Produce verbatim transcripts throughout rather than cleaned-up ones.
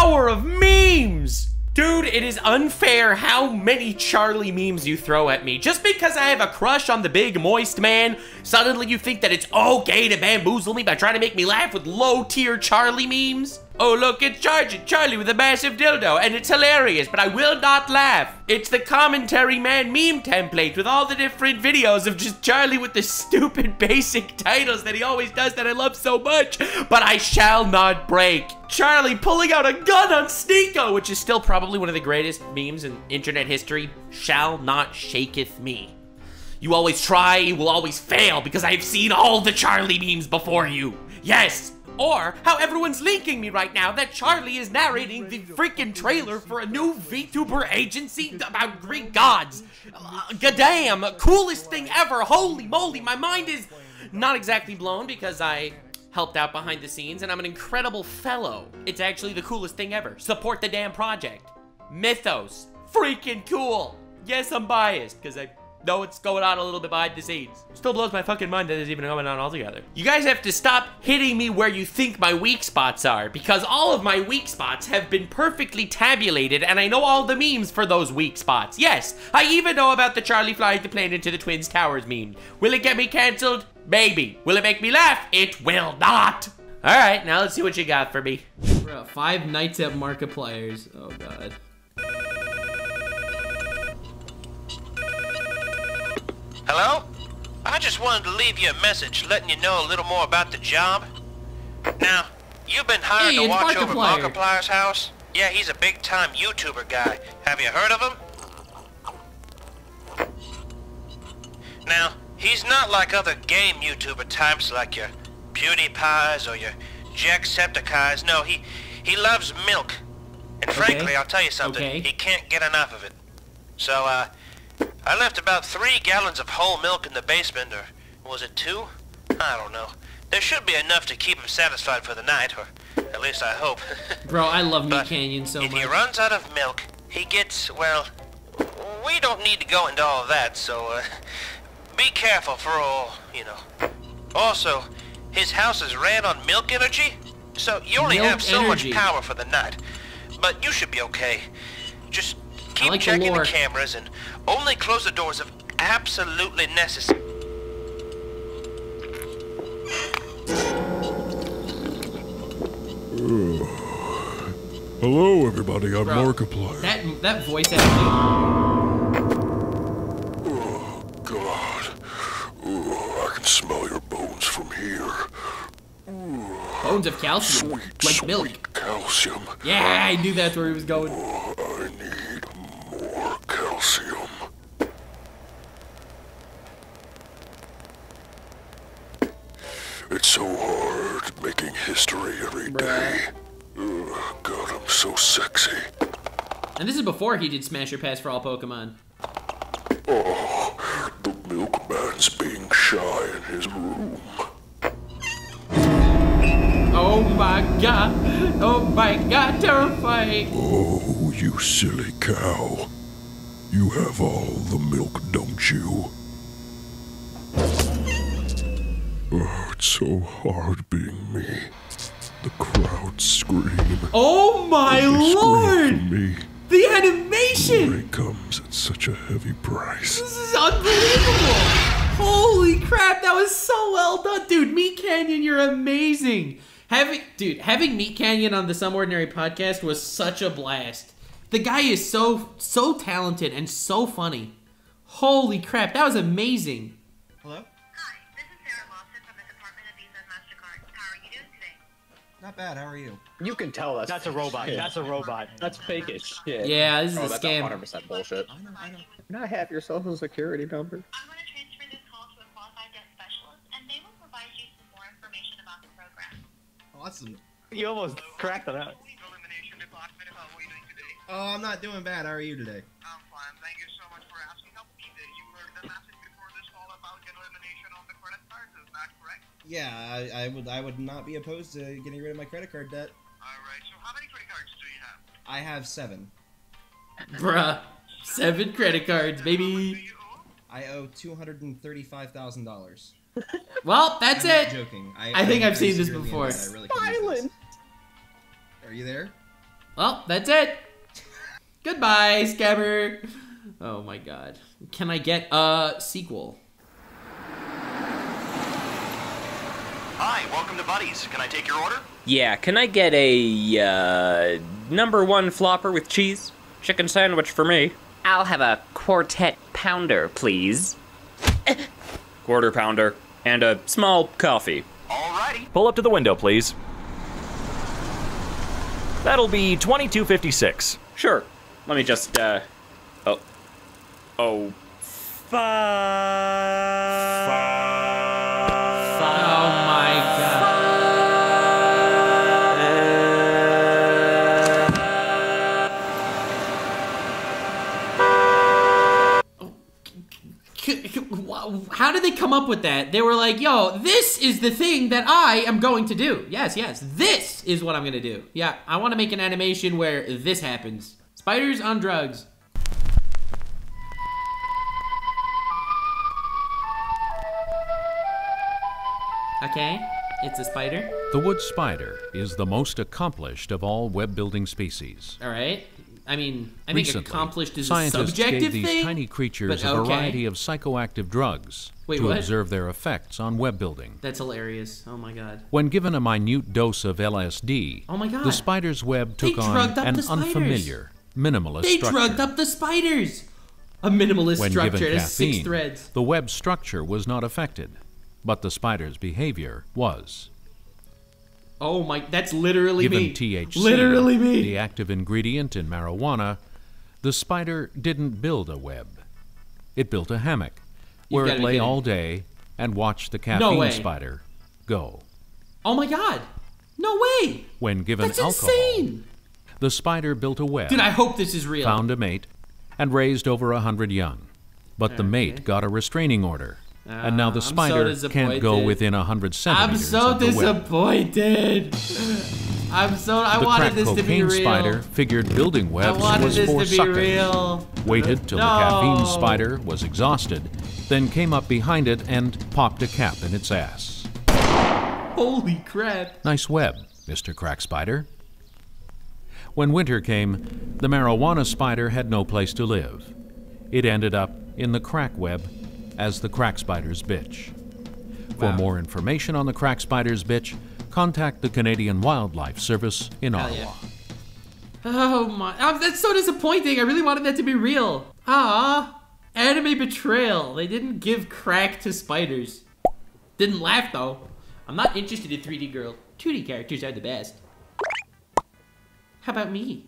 power of memes! Dude, it is unfair how many Charlie memes you throw at me. Just because I have a crush on the big moist man, suddenly you think that it's okay to bamboozle me by trying to make me laugh with low-tier Charlie memes? Oh look, it's Charging Charlie with a massive dildo, and it's hilarious, but I will not laugh. It's the commentary man meme template with all the different videos of just Charlie with the stupid basic titles that he always does that I love so much, but I shall not break. Charlie pulling out a gun on Sneeko, which is still probably one of the greatest memes in internet history. Shall not shaketh me. You always try, you will always fail, because I have seen all the Charlie memes before you. Yes! Or how everyone's linking me right now that Charlie is narrating the freaking trailer for a new VTuber agency about Greek gods. Uh, goddamn, coolest thing ever, holy moly, my mind is not exactly blown because I helped out behind the scenes and I'm an incredible fellow. It's actually the coolest thing ever. Support the damn project. Mythos, freaking cool. Yes, I'm biased because I know what's going on a little bit behind the scenes. Still blows my fucking mind that it's even going on altogether. You guys have to stop hitting me where you think my weak spots are, because all of my weak spots have been perfectly tabulated and I know all the memes for those weak spots. Yes, I even know about the Charlie flying the plane into the Twins Towers meme. Will it get me canceled? Maybe. Will it make me laugh? It will not. All right, now let's see what you got for me. Bro, five nights at Markiplier's. Oh God. Hello? I just wanted to leave you a message letting you know a little more about the job. Now, you've been hired hey, to watch Markiplier. over Markiplier's house? Yeah, he's a big-time YouTuber guy. Have you heard of him? Now, he's not like other game YouTuber types like your PewDiePies or your Jacksepticeyes. No, he, he loves milk. And frankly, okay. I'll tell you something, okay. he can't get enough of it. So, uh... I left about three gallons of whole milk in the basement, or was it two? I don't know. There should be enough to keep him satisfied for the night, or at least I hope. Bro, I love Meat Canyon so much. If he runs out of milk, he gets, well, we don't need to go into all of that, so uh, be careful for all, you know. Also, his house is ran on milk energy, so you only have so much power for the night. But you should be okay. Just keep like checking the, the cameras and only close the doors if absolutely necessary. Hello, everybody. I'm Bro, Markiplier. That that voice acting. Oh God! Oh, I can smell your bones from here. Bones of calcium, sweet, like sweet milk. Calcium. Yeah, I knew that's where he was going. Oh, I need more calcium. It's so hard making history every day. Ugh, God, I'm so sexy. And this is before he did Smash Your Pass for all Pokemon. Oh, the milkman's being shy in his room. Oh my God! Oh my God! Terrifying! Oh, you silly cow! You have all the milk, don't you? Oh, it's so hard being me. The crowd scream. Oh my Lord! Me. The animation! It comes at such a heavy price. This is unbelievable! Holy crap! That was so well done, dude. Meat Canyon, you're amazing. Having, dude, having Meat Canyon on the Some Ordinary Podcast was such a blast. The guy is so, so talented and so funny. Holy crap, that was amazing. Hello? Hi, this is Sarah Lawson from the Department of Visa and MasterCard. How are you doing today? Not bad, how are you? You can tell us. That's a robot, yeah. that's a robot. That's fake as shit. Yeah, this is oh, a that's scam. That's one hundred percent bullshit. I know, I know. Can I have your social security number? I want to transfer this call to a qualified debt specialist, and they will provide you some more information about the program. Awesome. You almost cracked it out. Oh, I'm not doing bad. How are you today? I'm fine. Thank you so much for asking. How you did. You heard the message before this all about elimination on the credit cards. Is that correct? Yeah, I, I would I would not be opposed to getting rid of my credit card debt. Alright, so how many credit cards do you have? I have seven. Bruh. Seven credit cards, baby. I owe two hundred thirty-five thousand dollars. Well, that's I'm it. Joking. I, I think I, I've I seen this before. Really Silence. Are you there? Well, that's it. Goodbye, Scammer. Oh my god. Can I get a sequel? Hi, welcome to Buddies. Can I take your order? Yeah, can I get a, uh, number one flopper with cheese? Chicken sandwich for me. I'll have a quartet pounder, please. Quarter pounder. And a small coffee. Alrighty. Pull up to the window, please. That'll be twenty-two fifty-six. Sure. Let me just, uh... Oh. Oh. Fuck. How did they come up with that? They were like, yo, this is the thing that I am going to do. Yes, yes, this is what I'm gonna do. Yeah, I wanna make an animation where this happens. Spiders on drugs. Okay, it's a spider. The wood spider is the most accomplished of all web-building species. All right. I mean, I think accomplished is a subjective thing. Scientists gave these tiny creatures a variety of psychoactive drugs to observe their effects on web building. That's hilarious. Oh my god. When given a minute dose of L S D, oh my god, the spider's web took on an unfamiliar, minimalist structure. They drugged up the spiders! A minimalist structure. It has six threads. The web structure was not affected, but the spider's behavior was. Oh my, that's literally me. Given T H C, literally me. The active ingredient in marijuana, the spider didn't build a web. It built a hammock where it lay all day and watched the caffeine spider go. Oh my god, no way. When given alcohol, that's insane. The spider built a web. Dude, I hope this is real. Found a mate and raised over a hundred young. But the mate got a restraining order. Uh, and now the spider so can't go within a hundred centimeters. I'm so disappointed. I'm so. I the wanted this to be real. The spider figured building webs was for suckers. Waited till no. the caffeine spider was exhausted, then came up behind it and popped a cap in its ass. Holy crap! Nice web, Mister Crack Spider. When winter came, the marijuana spider had no place to live. It ended up in the crack web. As the crack spider's bitch. Wow. For more information on the crack spider's bitch, contact the Canadian Wildlife Service in Hell Ottawa. Yeah. Oh my, oh, that's so disappointing. I really wanted that to be real. Ah, anime betrayal. They didn't give crack to spiders. Didn't laugh though. I'm not interested in three D girl. two D characters are the best. How about me?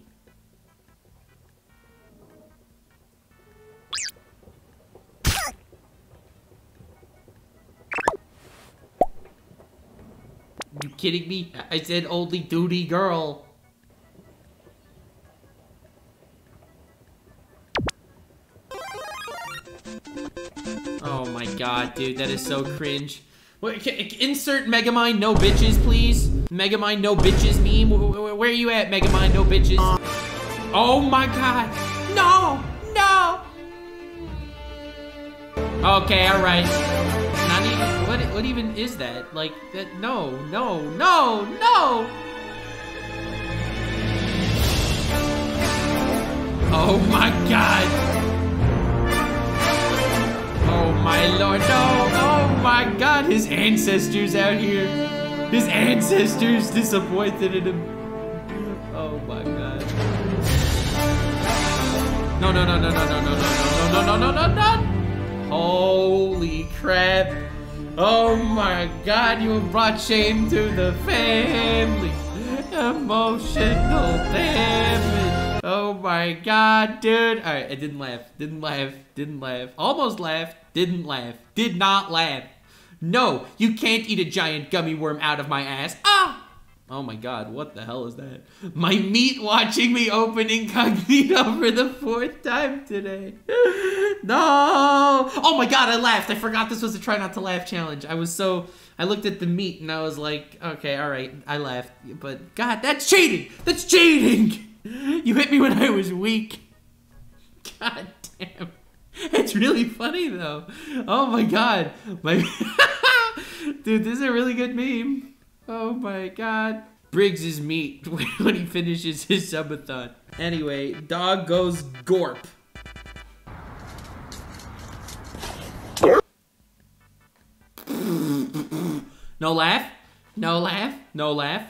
You kidding me? I said only duty girl. Oh my god, dude, that is so cringe. Wait, insert Megamind no bitches, please. Megamind no bitches meme. Where are you at, Megamind no bitches? Oh my god. No! No! Okay, alright. What, what even is that? Like, that, no, no, no, no! Oh my god! Oh my lord, no! Oh my god, his ancestors out here! His ancestors disappointed in him! Oh my god. No, no, no, no, no, no, no, no, no, no, no, no, no, no! Holy crap! Oh my god, you brought shame to the family. Emotional damage. Oh my god, dude. Alright, I didn't laugh. Didn't laugh. Didn't laugh. Almost laughed. Didn't laugh. Did not laugh. No, you can't eat a giant gummy worm out of my ass. Ah! Oh my god, what the hell is that? My meat watching me open incognito for the fourth time today. No! Oh my god, I laughed. I forgot this was a try not to laugh challenge. I was so... I looked at the meat and I was like, okay, alright, I laughed. But god, that's cheating! That's cheating! You hit me when I was weak. God damn. It's really funny though. Oh my god. My... Dude, this is a really good meme. Oh my god. Briggs's meat when he finishes his subathon. Anyway, dog goes gorp. No laugh, no laugh, no laugh.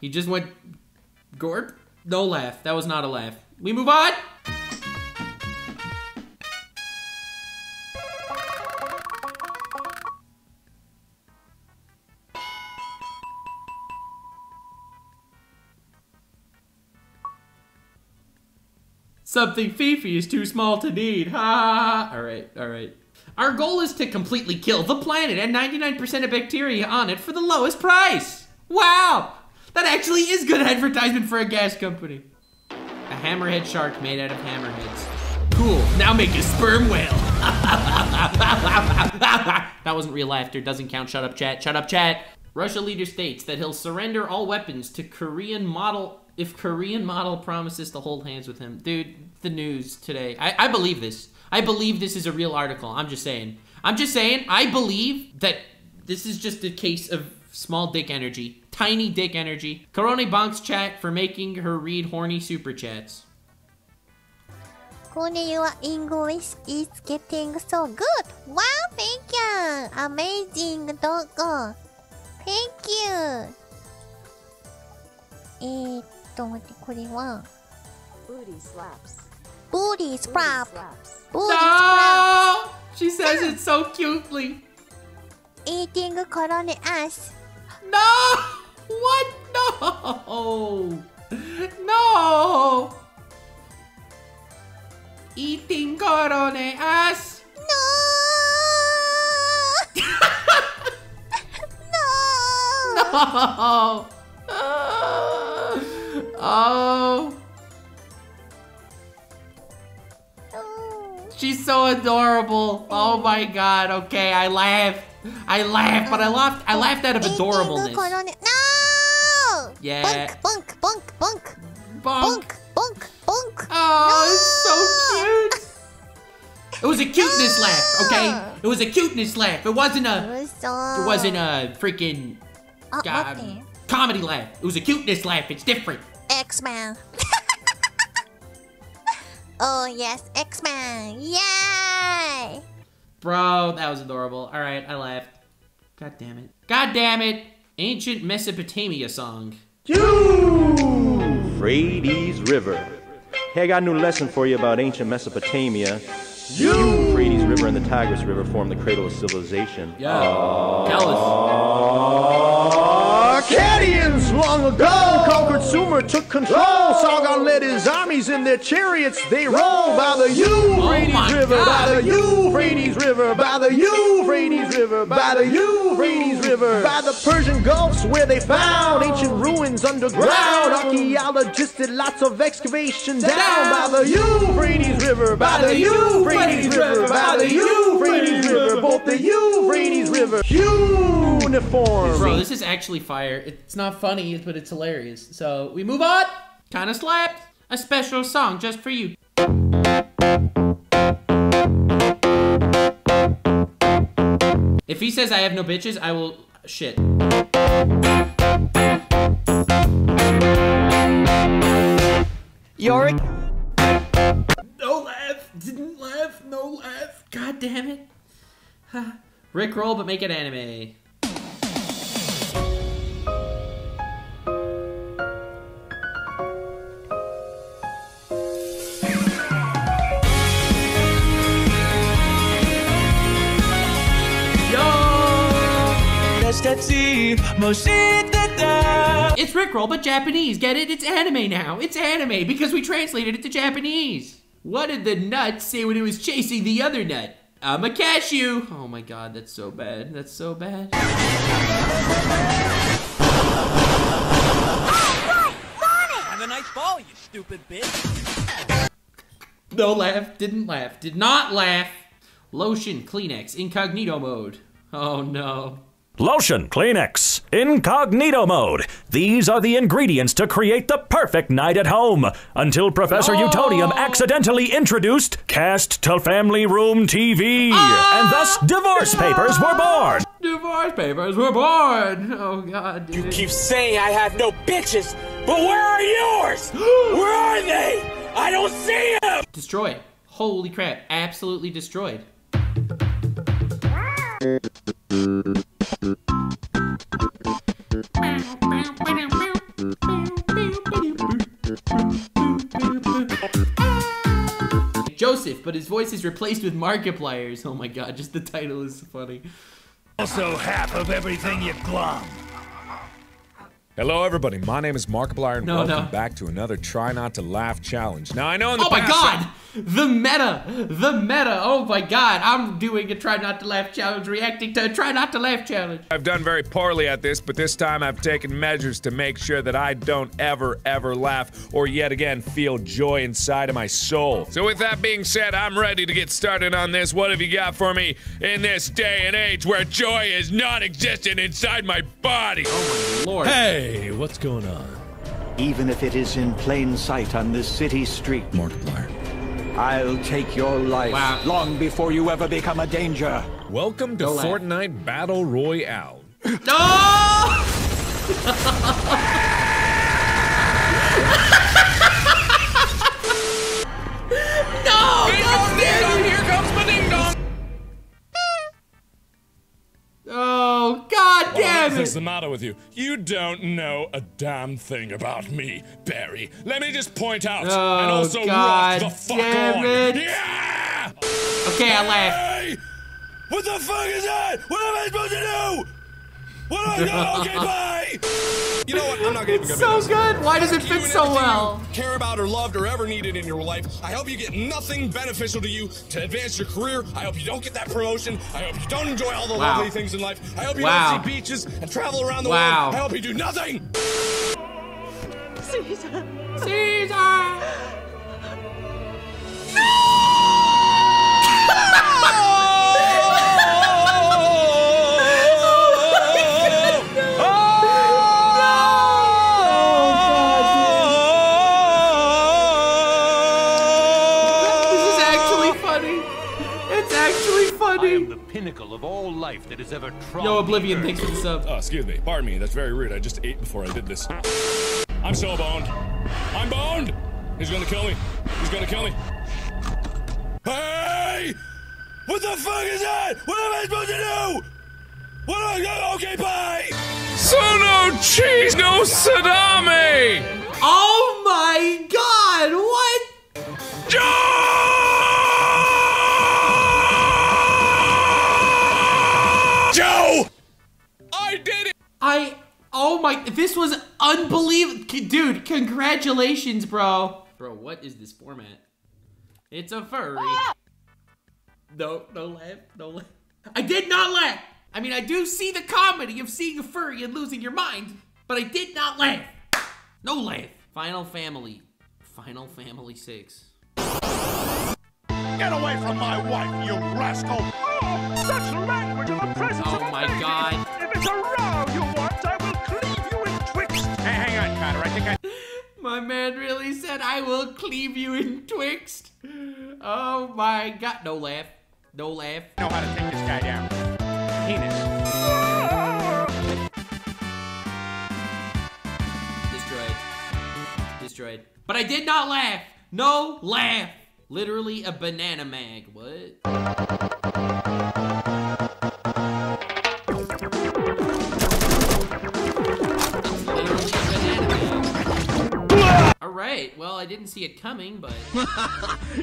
He just went gorp. No laugh, that was not a laugh. We move on. Something Fifi is too small to need, ha! All right, all right. Our goal is to completely kill the planet and ninety-nine percent of bacteria on it for the lowest price. Wow, that actually is good advertisement for a gas company. A hammerhead shark made out of hammerheads. Cool, now make a sperm whale. That wasn't real laughter, doesn't count, shut up chat, shut up chat. Russia leader states that he'll surrender all weapons to Korean model if Korean model promises to hold hands with him. Dude, the news today. I, I believe this. I believe this is a real article. I'm just saying. I'm just saying, I believe that this is just a case of small dick energy. Tiny dick energy. Corone bonks chat for making her read horny super chats. Corone, your English is getting so good. Wow, thank you. Amazing, doggo. Thank you. えっと待ってこれは Booty slaps. Booty slap. Booty slap. She says it so cutely. Eating corona ass. No. What? No. No. Eating corona ass. No. No. No. Oh. Oh. She's so adorable. Oh my god. Okay, I laughed. I laughed, but I laughed I laughed out of adorableness. No! Yeah. Bonk, bonk, bonk, bonk. Bonk, bonk, bonk. Oh, no! It's so cute. It was a cuteness no! laugh, okay? It was a cuteness laugh. It wasn't a It wasn't a freaking oh, um, okay. comedy laugh. It was a cuteness laugh. It's different. X-Men. Oh yes, X-Men. Yay! Bro, that was adorable. All right, I laughed. God damn it. God damn it. Ancient Mesopotamia song. Euphrates River. Hey, I got a new lesson for you about ancient Mesopotamia. Euphrates River and the Tigris River form the cradle of civilization. Yeah. Akkadians long ago conquered Sumer, took control. Sargon led his armies in their chariots. They rolled by the Euphrates River, by the Euphrates River, by the Euphrates River, by the Euphrates River, by the Persian Gulfs where they found ancient ruins underground. Archaeologists did lots of excavation down by the Euphrates River, by the Euphrates River, by the Euphrates River, both the Euphrates River. Uniform. Bro, this is actually fire. It's not funny, but it's hilarious. So we move on. Kinda slapped. A special song just for you. If he says I have no bitches, I will shit. Yorick. No laugh. Didn't laugh. No laugh. God damn it. Huh. Rick roll, but make it anime. It's Rickroll, but Japanese. Get it? It's anime now. It's anime because we translated it to Japanese. What did the nut say when it was chasing the other nut? I'm a cashew. Oh my god, that's so bad. That's so bad. Oh, right, Sonic! Have a nice ball, you stupid bitch. No laugh. Didn't laugh. Did not laugh. Lotion, Kleenex, incognito mode. Oh no. Lotion, Kleenex, incognito mode. These are the ingredients to create the perfect night at home. Until Professor oh. Utonium accidentally introduced cast to family room T V. Oh. And thus divorce papers were born. Divorce papers were born! Oh god, dude. You keep saying I have no bitches, but where are yours? Where are they? I don't see them! Destroyed. Holy crap. Absolutely destroyed. Joseph, but his voice is replaced with Markiplier's. Oh my god, just the title is funny. Also half of everything you glum. Hello everybody, my name is Markiplier and no, welcome no. back to another Try Not To Laugh Challenge. Now I know in the Oh my god! The meta! The meta! Oh my god, I'm doing a Try Not To Laugh Challenge, reacting to a Try Not To Laugh Challenge. I've done very poorly at this, but this time I've taken measures to make sure that I don't ever, ever laugh or yet again feel joy inside of my soul. So with that being said, I'm ready to get started on this. What have you got for me in this day and age where joy is non-existent inside my body? Oh my lord. Hey! Hey, what's going on? Even if it is in plain sight on this city street, Markiplier, I'll take your life wow. long before you ever become a danger. Welcome to Don't Fortnite laugh. Battle Royale. No! No! Here comes the ding dong. Oh, god damn it! What's the matter with you? You don't know a damn thing about me, Barry. Let me just point out oh, and also god rock the fuck damn it. on. Yeah! Okay, I laughed. Hey! What the fuck is that? What am I supposed to do? What do I do? Okay, bye! You know what? I'm not gonna It's so good! Why does it fit so well? You care about or loved or ever needed in your life. I hope you get nothing beneficial to you to advance your career. I hope you don't get that promotion. I hope you don't enjoy all the wow. lovely things in life. I hope you wow. don't see beaches and travel around the wow. world. I hope you do nothing! Caesar! Caesar! Pinnacle of all life that has ever trod. Yo, Oblivion, thanks for the sub. Oh, excuse me. Pardon me, that's very rude. I just ate before I did this. I'm so boned. I'm boned! He's gonna kill me. He's gonna kill me. Hey! What the fuck is that? What am I supposed to do? What do I do? Okay, bye! So no cheese, no salami! Oh my god, what? Joe! Joe! I did it! I, oh my, this was unbelievable. Dude, congratulations, bro. Bro, what is this format? It's a furry. Ah! No, no laugh, no laugh. I did not laugh. I mean, I do see the comedy of seeing a furry and losing your mind, but I did not laugh. No laugh. Final Family. Final Family six. Get away from my wife, you rascal! Oh, such language in the presence oh of a my lady. God! If it's a row you want, I will cleave you in twixt. Hey, hang on, Connor. I think I. My man really said, "I will cleave you in twixt." Oh my God! No laugh. No laugh. I know how to take this guy down. Penis. Ah! Destroyed. Destroyed. But I did not laugh. No laugh. Literally a banana mag, what? It's literally a banana mag. Alright, well I didn't see it coming, but...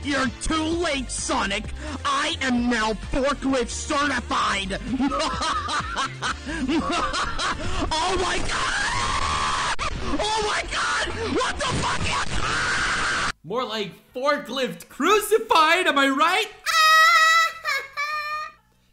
You're too late, Sonic! I am now forklift certified! Oh my god! Oh my god! What the fuck is that? More like forklift crucified, am I right?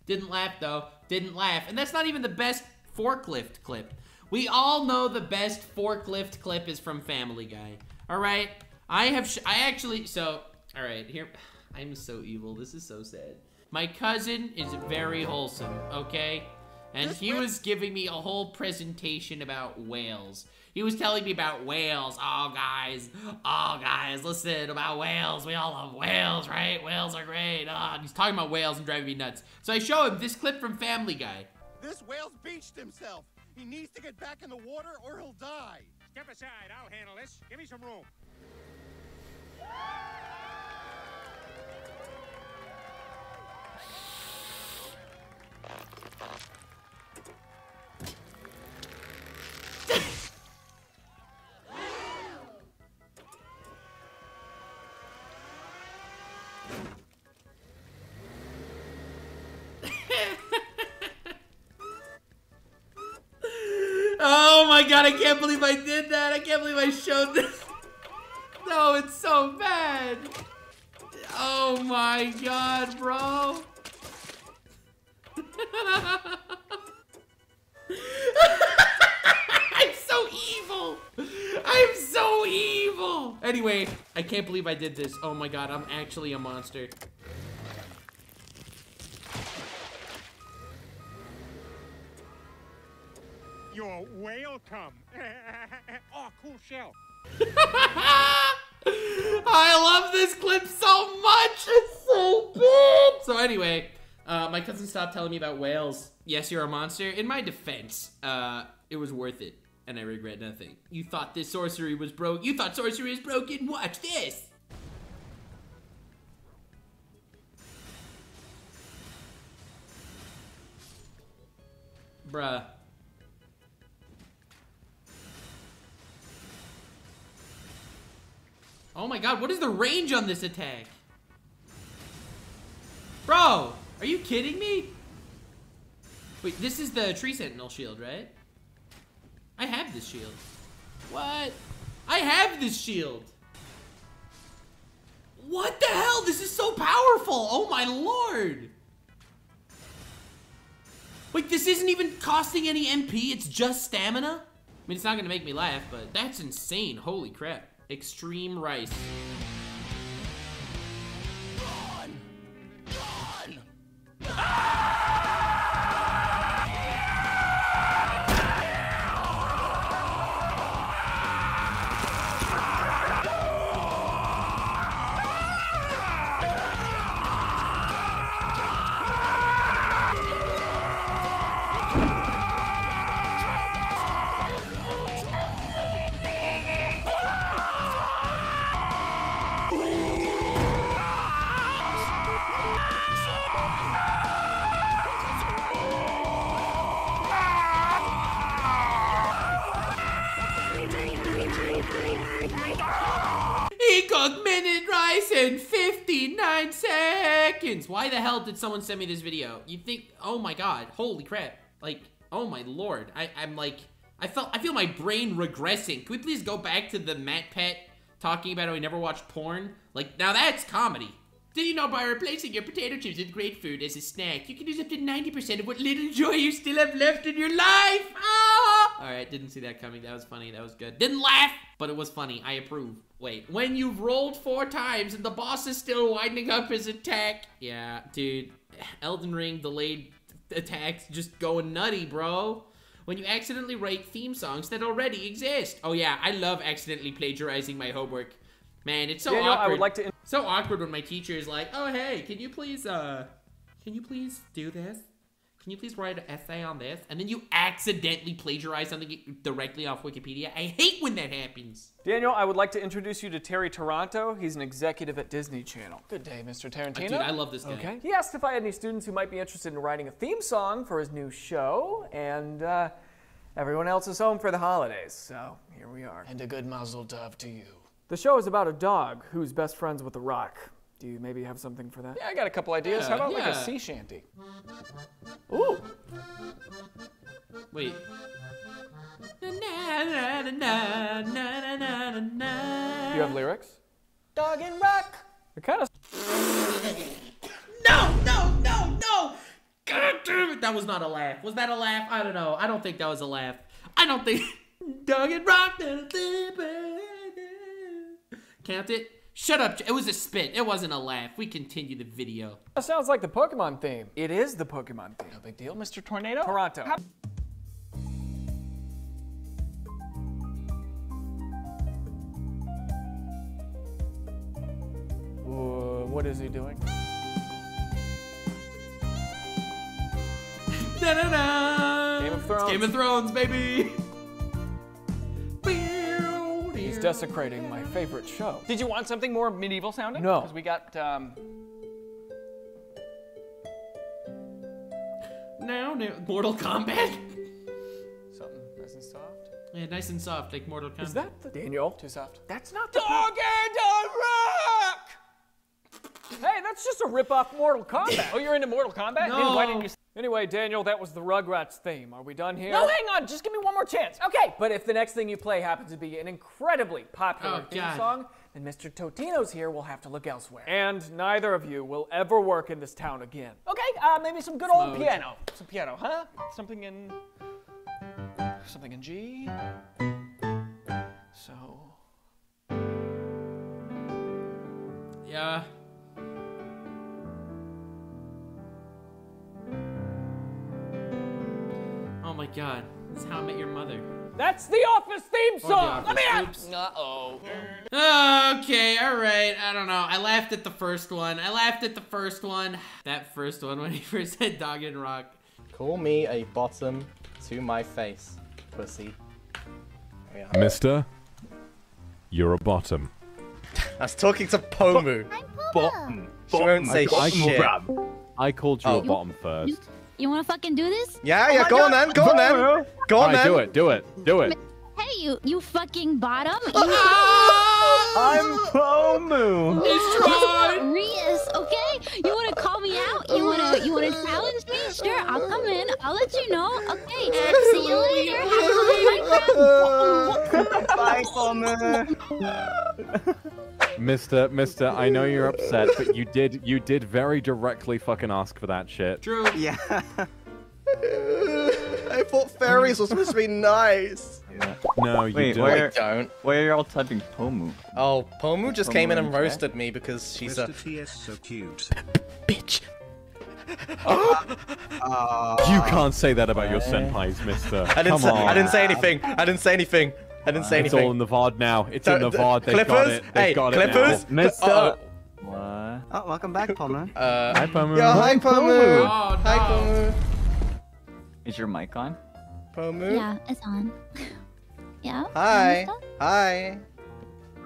Didn't laugh though, didn't laugh. And that's not even the best forklift clip. We all know the best forklift clip is from Family Guy. All right, I have, sh I actually, so, all right, here, I'm so evil, this is so sad. My cousin is very wholesome, okay? And he was giving me a whole presentation about whales. He was telling me about whales. Oh, guys. Oh, guys. Listen, about whales. We all love whales, right? Whales are great. Oh, he's talking about whales and driving me nuts. So I show him this clip from Family Guy. This whale's beached himself. He needs to get back in the water or he'll die. Step aside. I'll handle this. Give me some room. God, I can't believe I did that. I can't believe I showed this. No, it's so bad. Oh my God, bro. I'm so evil. I'm so evil. Anyway, I can't believe I did this. Oh my God, I'm actually a monster. Your whale come. Oh, cool shell. I love this clip so much. It's so big. So anyway, uh, my cousin stopped telling me about whales. Yes, you're a monster. In my defense, uh, it was worth it, and I regret nothing. You thought this sorcery was broke. You thought sorcery is broken. Watch this. Bruh. Oh my God, what is the range on this attack? Bro, are you kidding me? Wait, this is the Tree Sentinel shield, right? I have this shield. What? I have this shield. What the hell? This is so powerful. Oh my Lord. Wait, this isn't even costing any M P. It's just stamina. I mean, it's not gonna make me laugh, but that's insane. Holy crap. Extreme rice. Run! Run! Why the hell did someone send me this video? You think, oh my God, holy crap. Like, oh my Lord. I, I'm like, I felt, I feel my brain regressing. Can we please go back to the MatPat talking about how he never watched porn? Like, now that's comedy. Did you know by replacing your potato chips with grapefruit as a snack, you can use up to ninety percent of what little joy you still have left in your life? Ah! All right, didn't see that coming. That was funny. That was good. Didn't laugh, but it was funny. I approve. Wait, when you've rolled four times and the boss is still winding up his attack. Yeah, dude. Elden Ring delayed attacks just going nutty, bro. When you accidentally write theme songs that already exist. Oh yeah, I love accidentally plagiarizing my homework. Man, it's so yeah, awkward. No, I would like to so awkward when my teacher is like, "Oh, hey, can you please, uh, can you please do this? Can you please write an essay on this?" And then you accidentally plagiarize something directly off Wikipedia. I hate when that happens. Daniel, I would like to introduce you to Terry Taranto. He's an executive at Disney Channel. Good day, Mister Tarantino. Uh, dude, I love this guy. Okay. He asked if I had any students who might be interested in writing a theme song for his new show, and uh, everyone else is home for the holidays, so here we are. And a good mazel tov to you. The show is about a dog who's best friends with a rock. Do you maybe have something for that? Yeah, I got a couple ideas. Yeah, How about yeah. like a sea shanty? Ooh. Wait. Do you have lyrics? Dog and rock. It kind of. No, no, no, no! God damn it! That was not a laugh. Was that a laugh? I don't know. I don't think that was a laugh. I don't think. Dog and rock. Count it. Shut up. It was a spit. It wasn't a laugh. We continue the video. That sounds like the Pokemon theme. It is the Pokemon theme. No big deal, Mister Tornado. Toronto. How uh, what is he doing? Da-da-da! of Thrones. It's Game of Thrones, baby. He's desecrating my favorite show. Did you want something more medieval sounding? No. Because we got, um... now, now, Mortal Kombat. Something nice and soft. Yeah, nice and soft, like Mortal Kombat. Is that the... Daniel? Too soft. That's not the... Dog and a rock! Hey, that's just a rip-off Mortal Kombat. Oh, you're into Mortal Kombat? No. Dude, why didn't you... Anyway, Daniel, that was the Rugrats theme. Are we done here? No, hang on. Just give me one more chance. Okay, but if the next thing you play happens to be an incredibly popular oh, theme God. song, then Mister Totino's here will have to look elsewhere. And neither of you will ever work in this town again. Okay, uh, maybe some good old Smooth. piano. Some piano, huh? Something in... something in G. So... yeah. Oh my God, this is How I Met Your Mother. That's The Office theme song! The Office. Let me out! Uh-oh. Okay, all right, I don't know. I laughed at the first one. I laughed at the first one. That first one when he first said dog and rock. Call me a bottom to my face, pussy. Yeah. Mister, you're a bottom. I was talking to Pomu. Bo I'm Pomu. Bottom. She won't say I shit. I called you oh. a bottom first. You wanna fucking do this? Yeah, yeah, oh go God. on then, go on then. Go on right, then. Do it, do it, do it. Hey, you you fucking bottom. You I'm Pomu. It's Rias, okay? You wanna call me out? You wanna you wanna challenge me? Sure, I'll come in. I'll let you know. Okay, see you later. Have a good night. Bye, Pomu. Mister, Mister, I know you're upset, but you did, you did very directly fucking ask for that shit. True. Yeah. I thought fairies were supposed to be nice. Yeah. No, you Wait, don't. Where, I don't. Why are y'all typing Pomu? Oh, Pomu just Pomu came in and roasted chat? me because she's Mister a... T is so cute. Bitch. Uh, uh, you can't say that about uh, your senpais, Mister. I didn't Come say, on. I didn't say anything. I didn't say anything. I didn't say it's anything. It's all in the V O D now. It's so, in the V O D. They've got it. They've hey, got Clippers? it now. Mister Uh-oh. What? Oh, welcome back, Pomu. Uh, hi, Pomu. Yo, hi, Pomu. Oh, no. Hi, Pomu. Is your mic on? Pomu? Yeah, it's on. Yeah? Hi. Hi.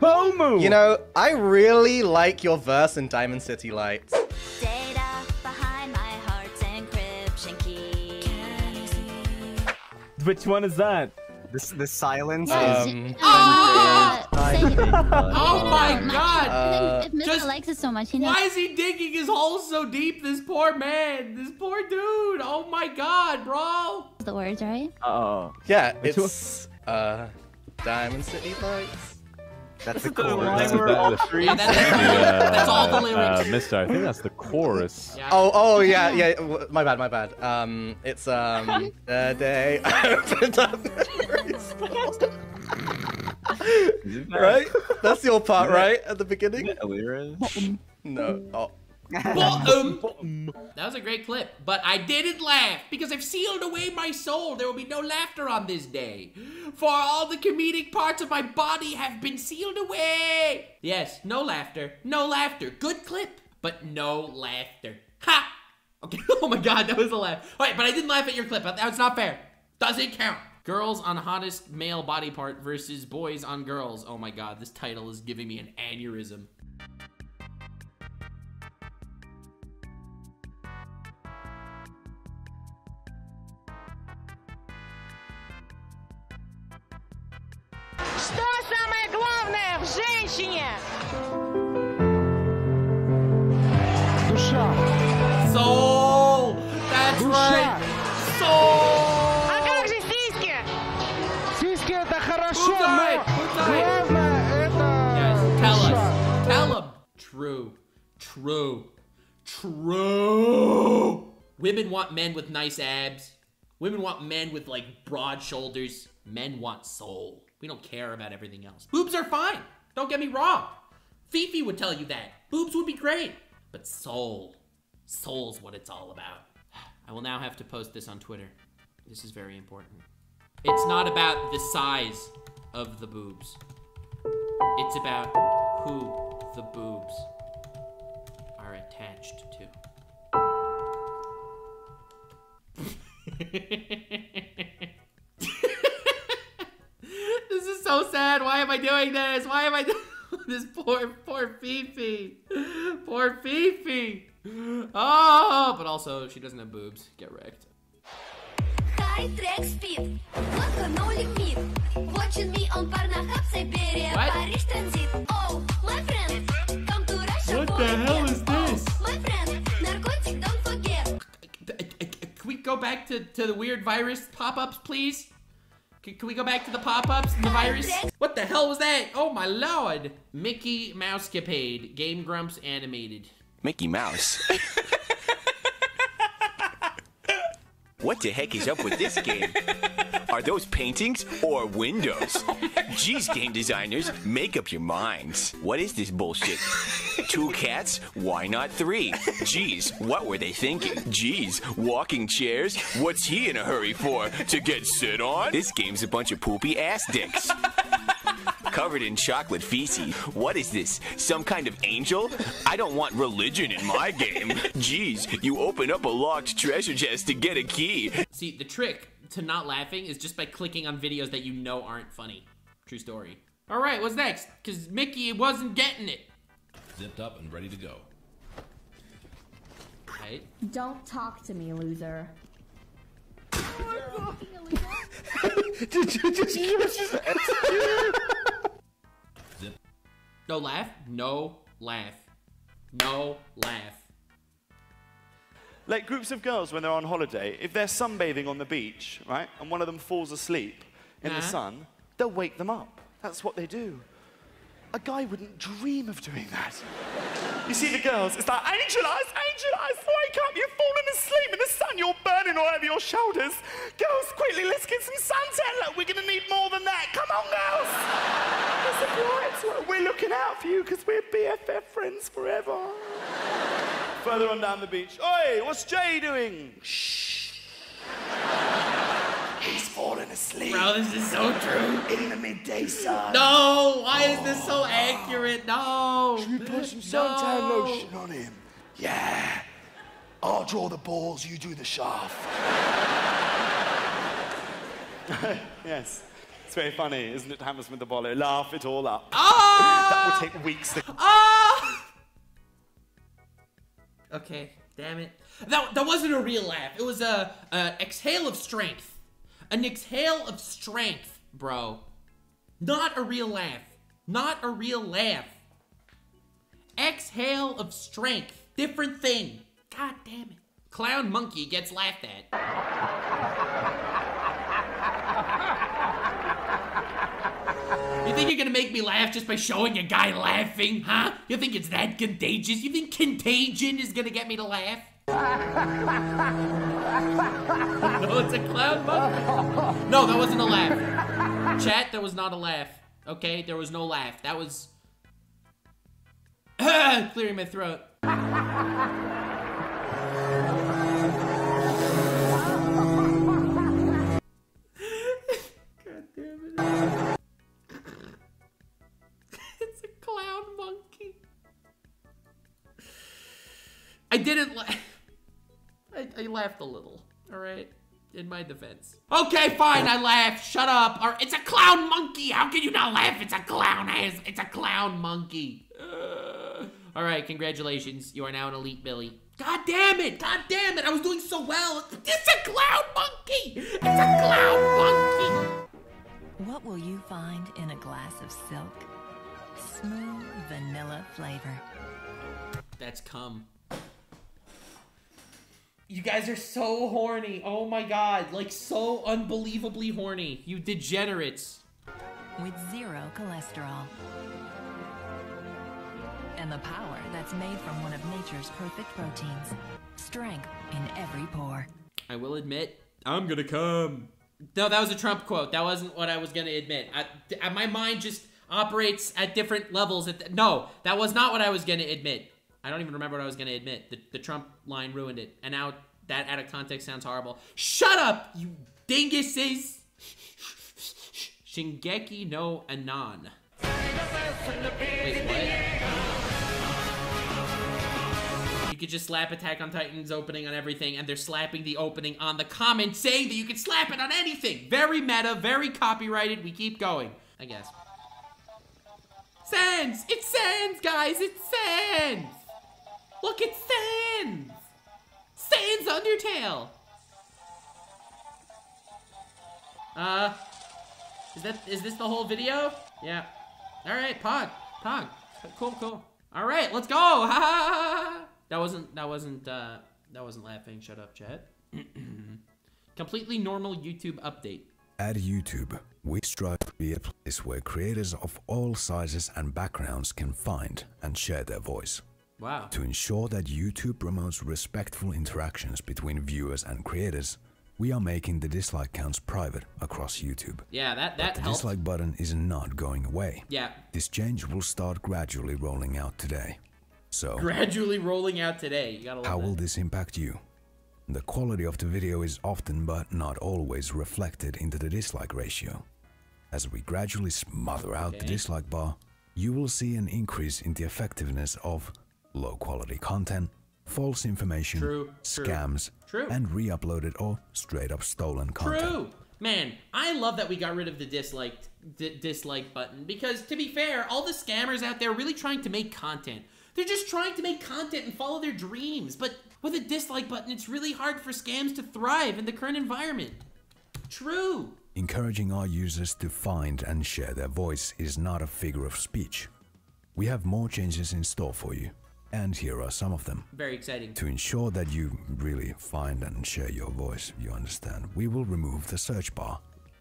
Pomu! You know, I really like your verse in Diamond City Lights. Data behind my heart's encryption key. Which one is that? This this silence yeah, is... Um, oh, oh, oh my God! Uh, if Mister Just, likes it so much, he knows. Why is he digging his hole so deep? This poor man, this poor dude. Oh my God, bro. The words, right? Uh-oh. Yeah, it's uh, Diamond City Lights. That's the chorus. That's all the lyrics. Uh, Mister, I think that's the chorus. Yeah. Oh, oh, yeah, yeah. My bad, my bad. Um, it's um, the day I opened up the Right? That's your part, right? At the beginning? No. Oh. That was a great clip, but I didn't laugh because I've sealed away my soul. There will be no laughter on this day, for all the comedic parts of my body have been sealed away. Yes, no laughter, no laughter. Good clip, but no laughter. Ha! Okay. Oh my God, that was a laugh. All right, but I didn't laugh at your clip. That was not fair. Doesn't count. Girls on hottest male body part versus boys on girls. Oh my God, this title is giving me an aneurysm. Soul! That's right! Soul! А как же сиськи? Сиськи это хорошо, но главное это... Tell us. Tell them. True. True. True! Women want men with nice abs. Women want men with like broad shoulders. Men want soul. We don't care about everything else. Boobs are fine. Don't get me wrong. Fifi would tell you that. Boobs would be great. But soul. Soul's what it's all about. I will now have to post this on Twitter. This is very important. It's not about the size of the boobs. It's about who the boobs are attached to. so sad. Why am I doing this? Why am I doing this? Poor, poor Fifi. Poor Fifi. Oh, but also she doesn't have boobs. Get wrecked. High track speed. Vodka, no limit. Watching me on Pornhub, Siberia, Paris Transit. Oh, my friend. Come to Russia. What the hell is this? Oh, my friend. Narcotic, don't forget. Can we go back to, to the weird virus pop-ups, please? Can, can we go back to the pop-ups and the virus? What the hell was that? Oh my lord. Mickey Mousecapade. Game Grumps animated. Mickey Mouse. What the heck is up with this game? Are those paintings or windows? Oh, jeez, game designers, make up your minds. What is this bullshit? Two cats? Why not three? Jeez, what were they thinking? Jeez, walking chairs? What's he in a hurry for? To get sit on? This game's a bunch of poopy ass dicks. Covered in chocolate feces. What is this? Some kind of angel? I don't want religion in my game. Jeez, you open up a locked treasure chest to get a key. See, the trick to not laughing is just by clicking on videos that you know aren't funny. True story. All right, what's next? Because Mickey wasn't getting it. Zipped up and ready to go. Right? Don't talk to me, loser. Did you just use No laugh, no laugh, no laugh. Like groups of girls when they're on holiday, if they're sunbathing on the beach, right, and one of them falls asleep in uh-huh. the sun, they'll wake them up. That's what they do. A guy wouldn't dream of doing that. You see the girls, it's like, angel eyes, angel eyes, wake up, you've fallen asleep in the sun, you're burning all over your shoulders. Girls, quickly, let's get some suntan. Look, we're going to need more than that. Come on, girls. Like, right, we're looking out for you because we're B F F friends forever. Further on down the beach, oi, what's Jay doing? Shh. He's falling asleep. Bro, this is so true. In the midday sun. No, why oh, is this so accurate? No. Should we put some suntan no. lotion on him? Yeah. I'll draw the balls, you do the shaft. Yes. It's very funny, isn't it, Hammersmith Apollo? Laugh it all up. Oh! That will take weeks to... Oh! Okay, damn it. That, that wasn't a real laugh. It was a, a exhale of strength. An exhale of strength, bro. Not a real laugh. Not a real laugh. Exhale of strength. Different thing. God damn it. Clown monkey gets laughed at. You think you're gonna make me laugh just by showing a guy laughing, huh? You think it's that contagious? You think contagion is gonna get me to laugh? No, it's a clown monkey. No, that wasn't a laugh. Chat, there was not a laugh. Okay, there was no laugh. That was... Clearing my throat. God damn it. It's a clown monkey. I didn't laugh. I, I laughed a little, all right? In my defense. Okay, fine, I laughed. Shut up. All right, it's a clown monkey. How can you not laugh? It's a clown ass. It's a clown monkey. Uh, all right, congratulations. You are now an elite Billy. God damn it. God damn it. I was doing so well. It's a clown monkey. It's a clown monkey. What will you find in a glass of silk? Smooth vanilla flavor. That's cum. You guys are so horny. Oh my God. Like so unbelievably horny. You degenerates. With zero cholesterol. And the power that's made from one of nature's perfect proteins. Strength in every pore. I will admit, I'm gonna come. No, that was a Trump quote. That wasn't what I was gonna admit. I, I, my mind just operates at different levels. At th no, that was not what I was gonna admit. I don't even remember what I was going to admit. The, the Trump line ruined it. And now that out of context sounds horrible. Shut up, you dinguses! Shingeki no Anon. Wait, what? You could just slap Attack on Titan's opening on everything, and they're slapping the opening on the comment saying that you can slap it on anything. Very meta, very copyrighted. We keep going. I guess. Sands! It sands, guys! It sands! Look, it sands! Sans Undertale! Uh, is that, is this the whole video? Yeah. Alright, Pog. Pog. Cool, cool. Alright, let's go! Ha ha! That wasn't, that wasn't, uh, that wasn't laughing. Shut up, chat. Completely normal YouTube update. At YouTube, we strive to be a place where creators of all sizes and backgrounds can find and share their voice. Wow. To ensure that YouTube promotes respectful interactions between viewers and creators, we are making the dislike counts private across YouTube. Yeah, that, that helps. The dislike button is not going away. Yeah. This change will start gradually rolling out today. So gradually rolling out today. You gotta love How that. will this impact you? The quality of the video is often but not always reflected into the dislike ratio. As we gradually smother out okay. the dislike bar, you will see an increase in the effectiveness of low quality content, false information, True. scams, True. and reuploaded or straight up stolen content. True. Man, I love that we got rid of the disliked, d dislike button because, to be fair, all the scammers out there are really trying to make content. They're just trying to make content and follow their dreams, but with a dislike button, it's really hard for scams to thrive in the current environment. True. Encouraging our users to find and share their voice is not a figure of speech. We have more changes in store for you, and here are some of them. Very exciting. To ensure that you really find and share your voice, you understand, we will remove the search bar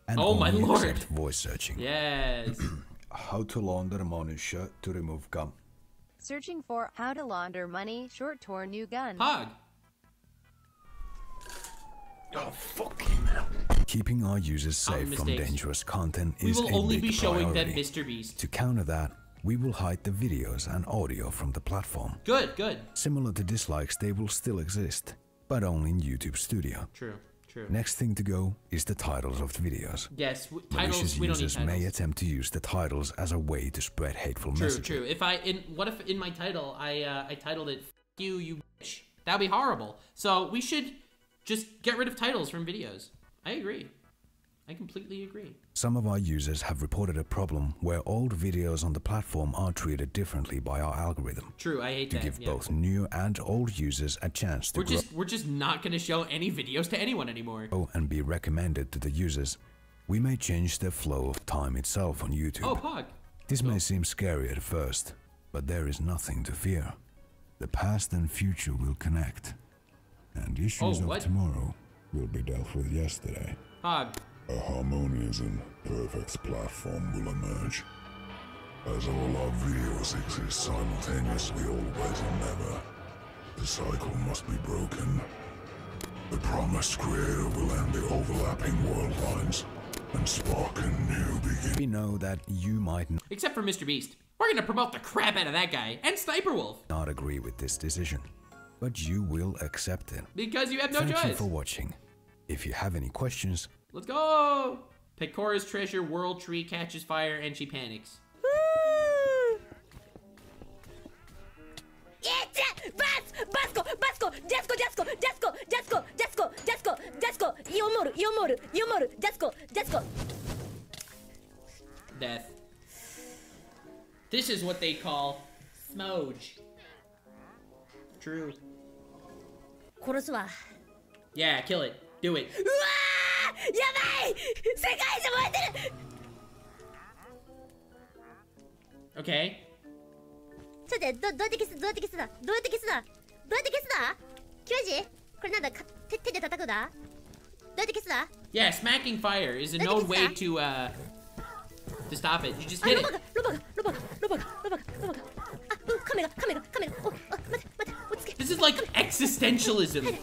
and oh my lord. accept voice searching. Yes. How to launder money to remove gum. Searching for how to launder money, short tour, new gun. Pog. Oh, fucking hell. Keeping our users safe from dangerous content is a big priority. We will only be showing them Mister Beast. To counter that, we will hide the videos and audio from the platform. Good, good. Similar to dislikes, they will still exist, but only in YouTube Studio. True, true. Next thing to go is the titles of the videos. Yes, titles. Malicious we don't users need titles. may attempt to use the titles as a way to spread hateful true, messages. True, true. If I, in, what if in my title I uh, I titled it "F you, you bitch"? That'd be horrible. So we should just get rid of titles from videos. I agree. I completely agree. Some of our users have reported a problem where old videos on the platform are treated differently by our algorithm. True, I hate to that. To give yeah. both new and old users a chance to we're grow. Just, we're just not going to show any videos to anyone anymore. Oh, and be recommended to the users. We may change the flow of time itself on YouTube. Oh, Pog. This oh. may seem scary at first, but there is nothing to fear. The past and future will connect, and issues oh, of tomorrow will be dealt with yesterday. Pog. A harmonious and perfect platform will emerge, as all our videos exist simultaneously always and never. The cycle must be broken. The promised creator will end the overlapping world lines and spark a new beginning. We know that you might not, except for Mister Beast. We're gonna promote the crap out of that guy and Sniper Wolf. Not agree with this decision, but you will accept it. Because you have no Thank choice. Thank you for watching. If you have any questions, let's go! Pekora's treasure world tree catches fire and she panics. Death. This is what they call smoge. True. Yeah, kill it. Do it. Okay. Yeah, smacking fire is an old way to uh to stop it. You just hit it. This is like existentialism.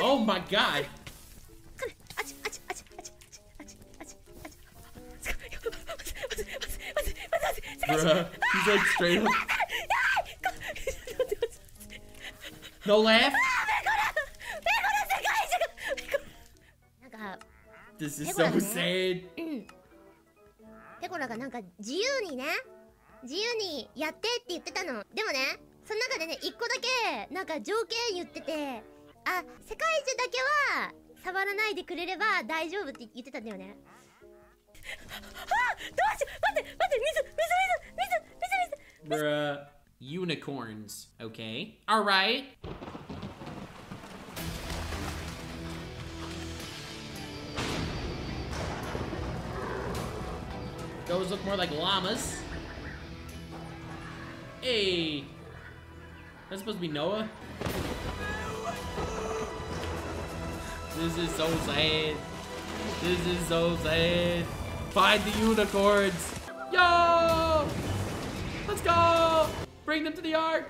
Oh my god. Bruh, he's like straight up. No laugh? This is so sad. Bruh. Unicorns. Okay. Alright. Those look more like llamas. Hey. That's supposed to be Noah? This is so sad. This is so sad. Find the unicorns. Yo! Let's go! Bring them to the ark!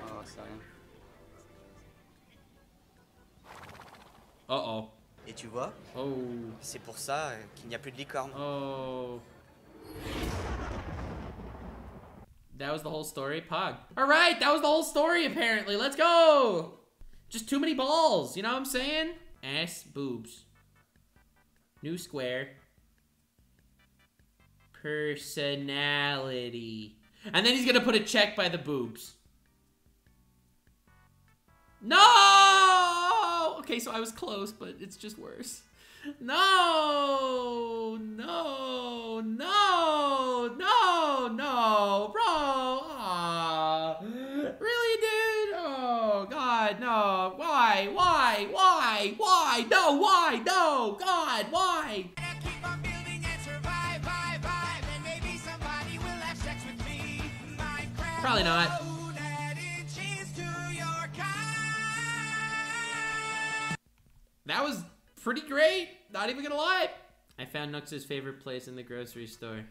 Uh-oh. Et tu vois? Oh. C'est pour ça qu'il n'y a plus de licorne. Oh. That was the whole story? Pog. Alright, that was the whole story apparently. Let's go! Just too many balls, you know what I'm saying? Ass boobs. New square. Personality. And then he's gonna put a check by the boobs. No! Okay, so I was close, but it's just worse. No! No! No! No! No! Bro! Aw. Really, dude? Oh, God, no. Why? Why? Why? Why? No, why? No! God, why? Probably not. That was pretty great. Not even gonna lie. I found Nux's favorite place in the grocery store.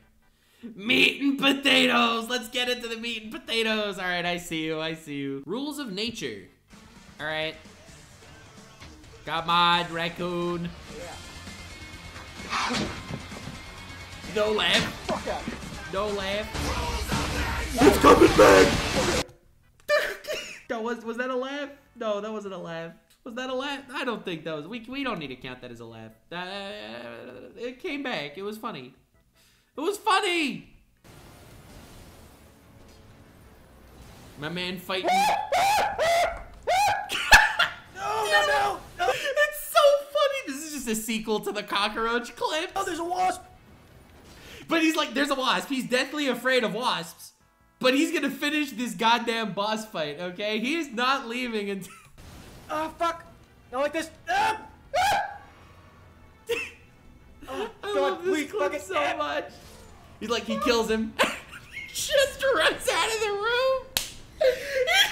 Meat and potatoes. Let's get into the meat and potatoes. All right, I see you. I see you. Rules of nature. All right. Come on, raccoon. Yeah. No laugh. Fuck up. No laugh. It's coming back! That was, was that a laugh? No, that wasn't a laugh. Was that a laugh? I don't think that was. We, we don't need to count that as a laugh. Uh, it came back. It was funny. It was funny! My man fighting. No, no, no, no! It's so funny! This is just a sequel to the cockroach clip. Oh, there's a wasp! But he's like, there's a wasp. He's deathly afraid of wasps. But he's gonna finish this goddamn boss fight, okay? He is not leaving until. Oh, fuck! Not like this! Ah! Ah! Oh, I God, love this clip so app. much. He's like, he kills him. He just runs out of the room! He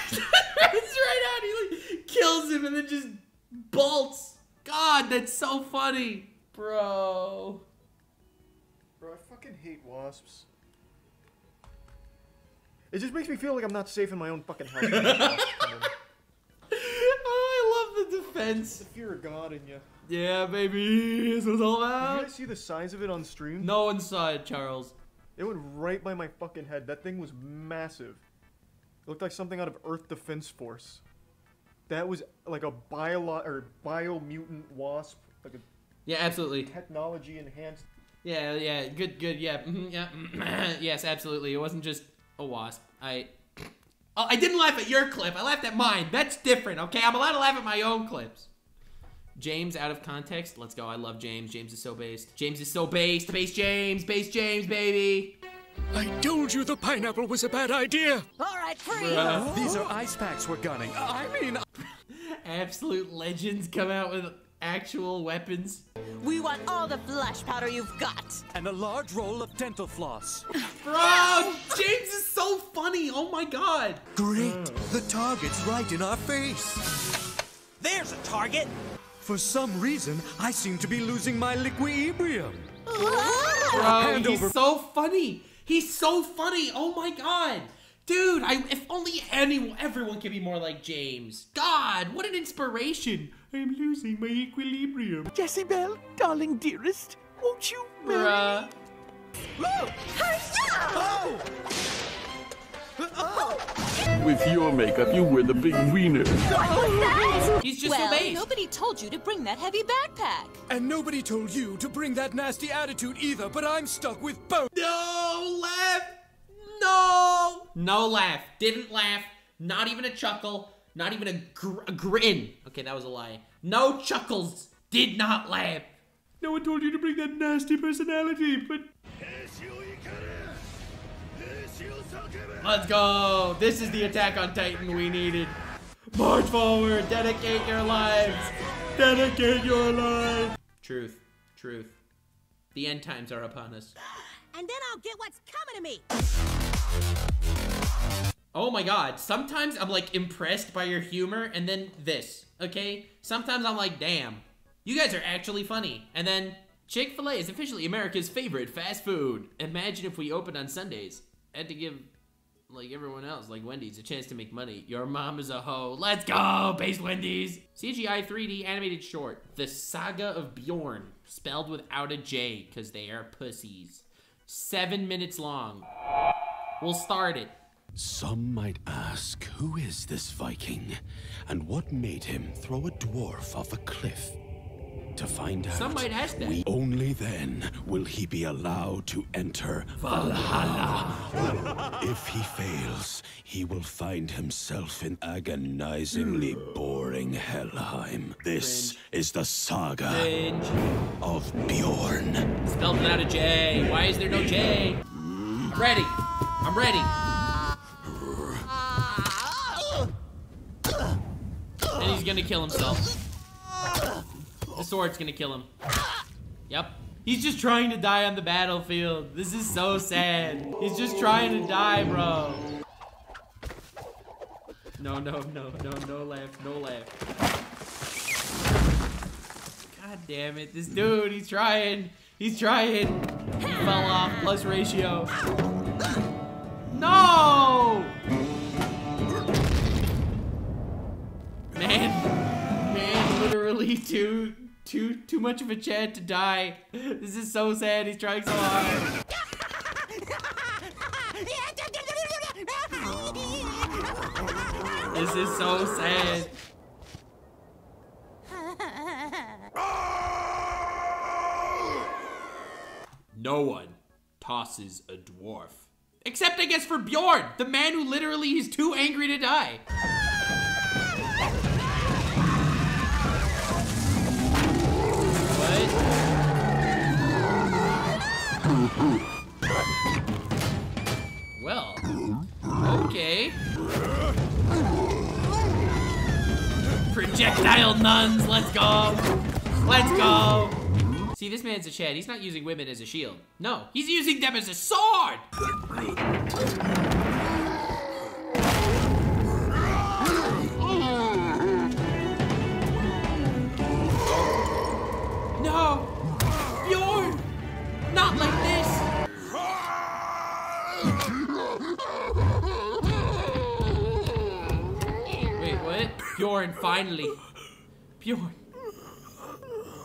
just runs right out, he like, kills him and then just bolts. God, that's so funny. Bro. Bro, I fucking hate wasps. It just makes me feel like I'm not safe in my own fucking house. Oh, I love the defense. The fear of God in you. Yeah, baby. This was all out. Did you guys see the size of it on stream? No one saw it, Charles. It went right by my fucking head. That thing was massive. It looked like something out of Earth Defense Force. That was like a bio or biomutant wasp. Like a yeah, absolutely. Technology enhanced. Yeah, yeah. Good, good. Yeah, yeah. Yes, absolutely. It wasn't just. A wasp. I oh, I didn't laugh at your clip. I laughed at mine. That's different, okay? I'm allowed to laugh at my own clips. James out of context. Let's go. I love James. James is so based. James is so based. Based James. Based James, baby. I told you the pineapple was a bad idea. All right, free. Uh, these are ice packs we're gunning. I mean... Absolute legends come out with actual weapons. We want all the blush powder you've got. And a large roll of dental floss. Bro, James is so funny. Oh my God. Great. The target's right in our face. There's a target. For some reason, I seem to be losing my liquebrium. Bro, he's so funny. He's so funny. Oh my God. Dude, I, if only anyone, everyone can be more like James. God, what an inspiration. I'm losing my equilibrium. Jessie Bell, darling dearest, won't you marry Bruh. me? Oh. Oh. With your makeup, you wear the big wiener. What was that? He's just well, amazed. Nobody told you to bring that heavy backpack. And nobody told you to bring that nasty attitude either, but I'm stuck with both. No laugh. No. No laugh. Didn't laugh. Not even a chuckle. Not even a, gr a grin. Okay, that was a lie. No chuckles. Did not laugh. No one told you to bring that nasty personality, but... Let's go! This is the Attack on Titan we needed. March forward! Dedicate your lives! Dedicate your life! Truth. Truth. The end times are upon us. And then I'll get what's coming to me! Oh my god, sometimes I'm like impressed by your humor and then this, okay? Sometimes I'm like, damn, you guys are actually funny. And then, Chick-fil-A is officially America's favorite fast food. Imagine if we opened on Sundays. I had to give, like everyone else, like Wendy's, a chance to make money. Your mom is a hoe. Let's go, base Wendy's. C G I three D animated short. The Saga of Bjorn, spelled without a J, because they are pussies. Seven minutes long. We'll start it. Some might ask, who is this Viking, and what made him throw a dwarf off a cliff? To find out, Some might ask that. We, only then will he be allowed to enter Valhalla. If he fails, he will find himself in agonizingly boring Helheim. This Fringe. is the saga Fringe. of Bjorn. Spelled without a J. Why is there no J? Mm. Ready. I'm ready. And he's gonna kill himself. The sword's gonna kill him. Yep. He's just trying to die on the battlefield. This is so sad. He's just trying to die, bro. No, no, no, no, no laugh, no laugh. God damn it. This dude, he's trying. He's trying. He fell off, plus ratio. No! Man, man, literally too, too, too much of a chance to die. This is so sad. He's trying so hard. This is so sad. No one tosses a dwarf, except I guess for Bjorn, the man who literally is too angry to die. Well, okay. Projectile nuns, let's go. Let's go. See, this man's a Chad. He's not using women as a shield. No, he's using them as a sword. No, Bjorn, not like this. Wait, what? Bjorn, finally. Bjorn.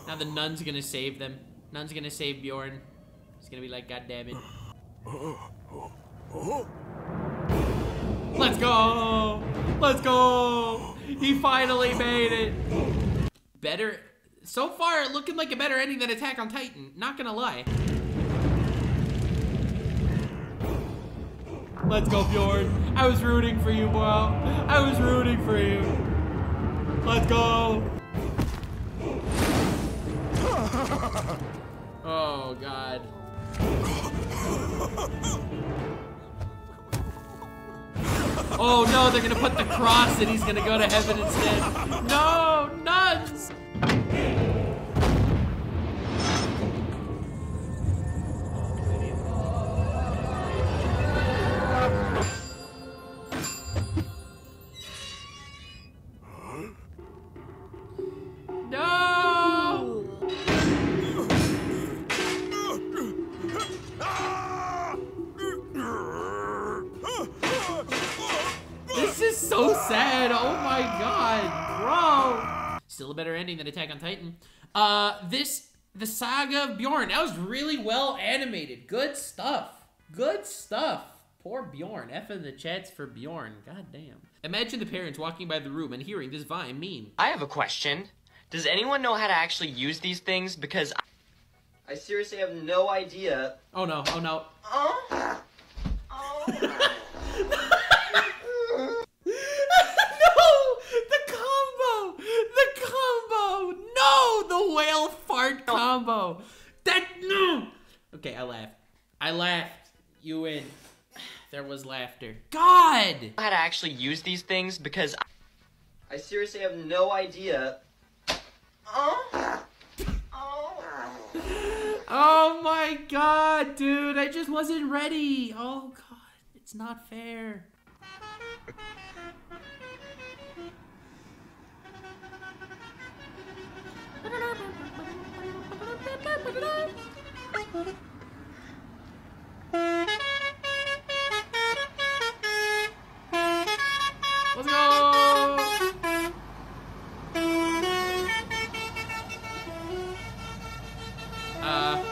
Now the nun's gonna save them. Nun's gonna save Bjorn. He's gonna be like, God damn it. Let's go. Let's go. He finally made it. Better. So far, looking like a better ending than Attack on Titan. Not gonna lie. Let's go, Bjorn. I was rooting for you, bro. I was rooting for you. Let's go. Oh, God. Oh, no, they're gonna put the cross and he's gonna go to heaven instead. No, nuts! Than Attack on Titan. Uh, this, the Saga of Bjorn, that was really well animated. Good stuff. Good stuff. Poor Bjorn. F in the chats for Bjorn. God damn. Imagine the parents walking by the room and hearing this vine mean. I have a question. Does anyone know how to actually use these things? Because I, I seriously have no idea. Oh no, oh no. Oh. Oh. No, the whale fart combo. I laughed. You win. There was laughter. God! I had to actually use these things because I, I seriously have no idea. Oh. Oh. Oh my God, dude. I just wasn't ready. Oh God. It's not fair. Let's go! Uh,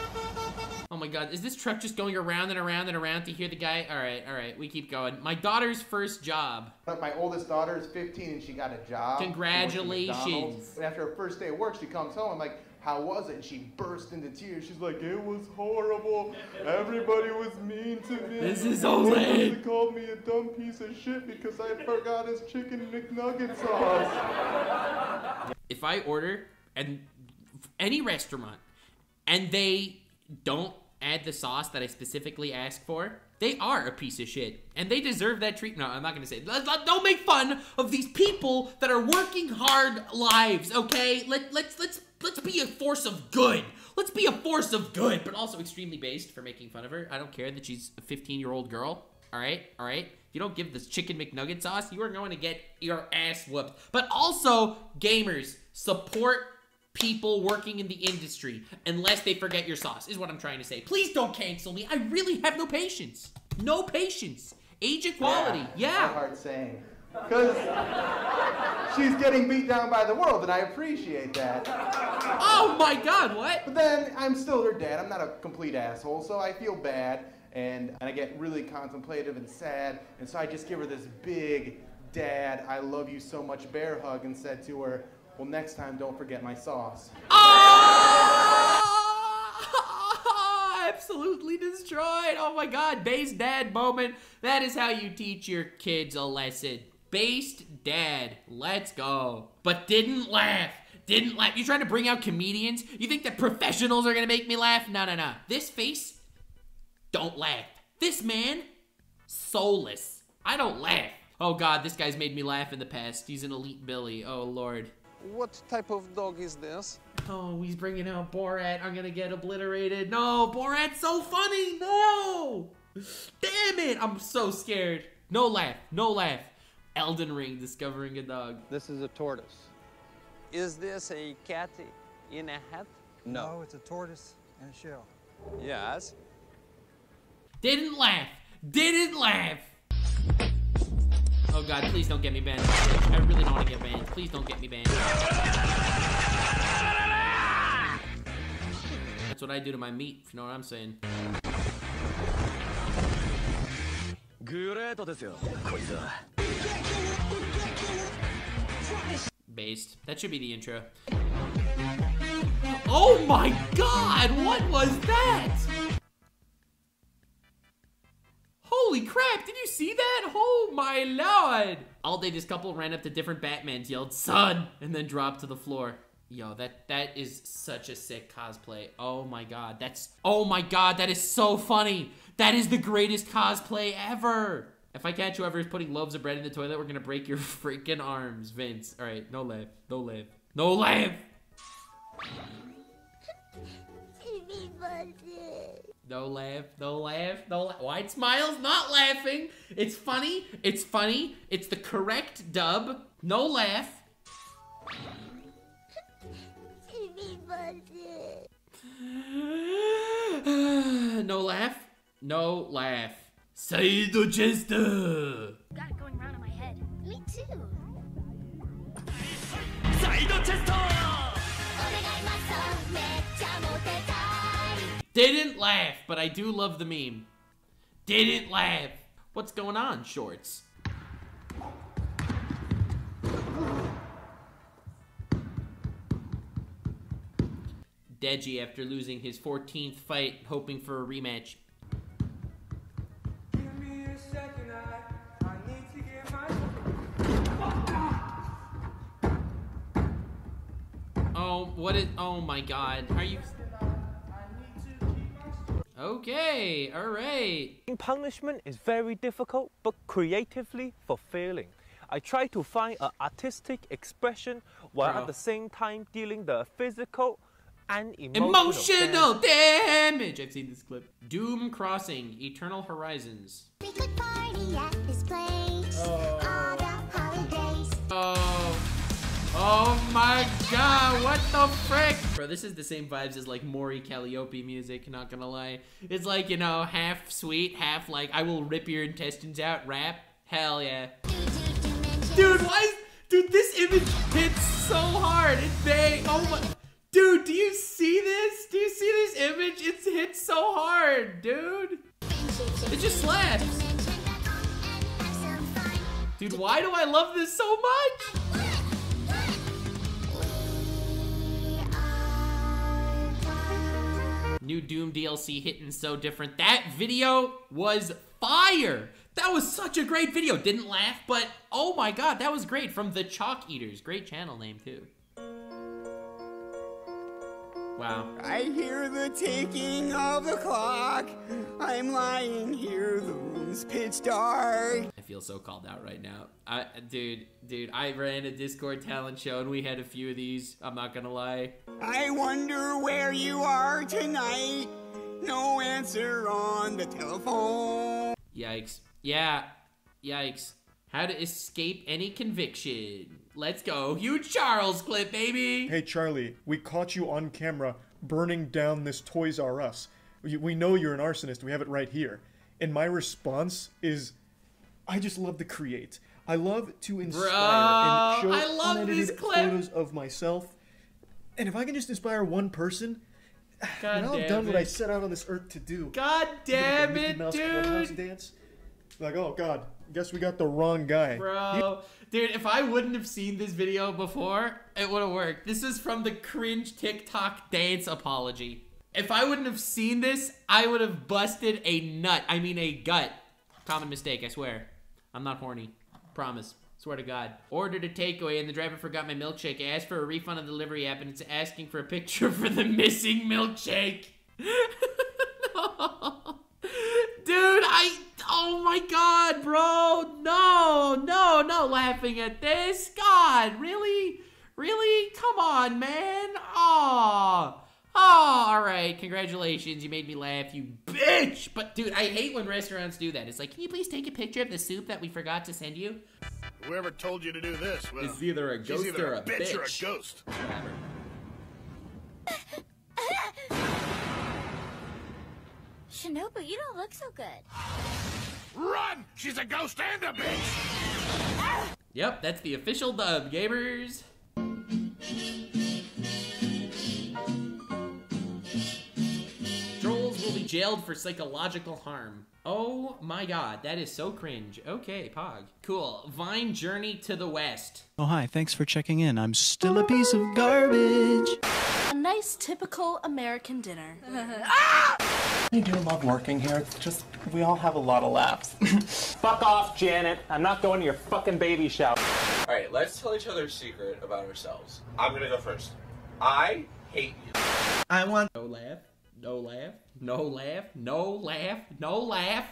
oh my God, is this truck just going around and around and around to hear the guy? All right, all right, we keep going. My daughter's first job. But my oldest daughter is fifteen and she got a job. Congratulations. And after her first day at work, she comes home and like, how was it? And she burst into tears. She's like, it was horrible. Everybody was mean to me. This is so lame. They called me a dumb piece of shit because I forgot his chicken McNugget sauce. If I order and any restaurant and they don't add the sauce that I specifically asked for, they are a piece of shit, and they deserve that treat. No, I'm not gonna say it. Don't make fun of these people that are working hard lives, okay? Let, let's, let's, let's be a force of good. Let's be a force of good, but also extremely based for making fun of her. I don't care that she's a fifteen-year-old girl, all right? All right? If you don't give this chicken McNugget sauce, you are going to get your ass whooped. But also, gamers, support people working in the industry unless they forget your sauce is what I'm trying to say. Please don't cancel me. I really have no patience. No patience. Age equality. Yeah. yeah. That's a hard saying. Because she's getting beat down by the world, and I appreciate that. Oh my God, what? But then I'm still her dad. I'm not a complete asshole, so I feel bad, and, and I get really contemplative and sad, and so I just give her this big dad, I love you so much bear hug and said to her, well, next time, don't forget my sauce. Oh! Absolutely destroyed. Oh my God, based dad moment. That is how you teach your kids a lesson. Based dad, let's go. But didn't laugh, didn't laugh. You trying to bring out comedians? You think that professionals are gonna make me laugh? No, no, no. This face, don't laugh. This man, soulless. I don't laugh. Oh God, this guy's made me laugh in the past. He's an elite Billy, oh Lord. What type of dog is this? Oh, he's bringing out Borat. I'm gonna get obliterated. No, Borat's so funny. No! Damn it, I'm so scared. No laugh, no laugh. Elden Ring, discovering a dog. This is a tortoise. Is this a cat in a hat? No. No, it's a tortoise in a shell. Yes. Didn't laugh. Didn't laugh. Oh God, please don't get me banned. I really don't want to get banned. Please don't get me banned. That's what I do to my meat, if you know what I'm saying. Based. That should be the intro. Oh my God, what was that? Holy crap, did you see that? Oh my Lord. All day this couple ran up to different Batmans, yelled, son, and then dropped to the floor. Yo, that that is such a sick cosplay. Oh my God, that's, oh my God, that is so funny. That is the greatest cosplay ever. If I catch whoever is putting loaves of bread in the toilet, we're gonna break your freaking arms, Vince. All right, no laugh, no laugh, no laugh. No laugh, no laugh, no laugh. White smiles, not laughing. It's funny, it's funny. It's the correct dub. No laugh. No laugh, no laugh. Say the jester. Got it going round in my head. Me too. Say the jester. Didn't laugh, but I do love the meme. Didn't laugh. What's going on, shorts? Deji, after losing his fourteenth fight, hoping for a rematch. Give me a second, I, I need to get my... Oh, what is... Oh, my God. Are you... Okay, all right. Punishment is very difficult, but creatively fulfilling. I try to find an artistic expression while Bro. at the same time dealing the physical and emotional, emotional damage. damage. I've seen this clip. Doom Crossing, Eternal Horizons. We could party at this place. Oh. All the holidays. Oh. Oh my god, what the frick? Bro, this is the same vibes as like Maury Calliope music, not gonna lie. It's like, you know, half sweet, half like, I will rip your intestines out rap. Hell yeah. Dude, why is, dude, this image hits so hard. It bang, oh my, dude, do you see this? Do you see this image? It's hit so hard, dude. It just slaps. Dude, why do I love this so much? New Doom D L C hitting so different. That video was fire. That was such a great video. Didn't laugh, but oh my god, that was great. From the Chalk Eaters. Great channel name, too. Wow. I hear the ticking of the clock. I'm lying here. The room's pitch dark. I feel so called out right now. I, dude, dude, I ran a Discord talent show and we had a few of these. I'm not gonna lie. I wonder where you are tonight. No answer on the telephone. Yikes. Yeah, yikes. How to escape any conviction. Let's go. Huge Charles clip, baby. Hey, Charlie, we caught you on camera burning down this Toys R Us. We know you're an arsonist. We have it right here. And my response is, I just love to create. I love to inspire Bro, and show I love unedited this clip. photos of myself. And if I can just inspire one person, God now I've done it. what I set out on this earth to do. God damn like it, Mouse dude. Dance. Like, oh, God, guess we got the wrong guy. Bro, dude, if I wouldn't have seen this video before, it would have worked. This is from the cringe TikTok dance apology. If I wouldn't have seen this, I would have busted a nut. I mean, a gut. Common mistake, I swear. I'm not horny. Promise. Swear to God. Ordered a takeaway and the driver forgot my milkshake. I asked for a refund on the delivery app and it's asking for a picture for the missing milkshake. No. Dude, I... Oh my god, bro. No, no, not laughing at this. God, really? Really? Come on, man. Aw. Oh, all right. Congratulations. You made me laugh, you bitch. But, dude, I hate when restaurants do that. It's like, can you please take a picture of the soup that we forgot to send you? Whoever told you to do this, well, is either a ghost either or a, a bitch, bitch or a ghost. Whatever. Shinobu, you don't look so good. Run! She's a ghost and a bitch. Yep, that's the official dub, gamers. Jailed for psychological harm. Oh my god, that is so cringe. Okay, Pog. Cool. Vine Journey to the West. Oh hi, thanks for checking in. I'm still a piece of garbage. A nice typical American dinner. Ah! I do love working here. It's just, we all have a lot of laughs. Fuck off, Janet. I'm not going to your fucking baby shower. Alright, let's tell each other a secret about ourselves. I'm gonna go first. I hate you. I want no laugh. No laugh, no laugh, no laugh, no laugh.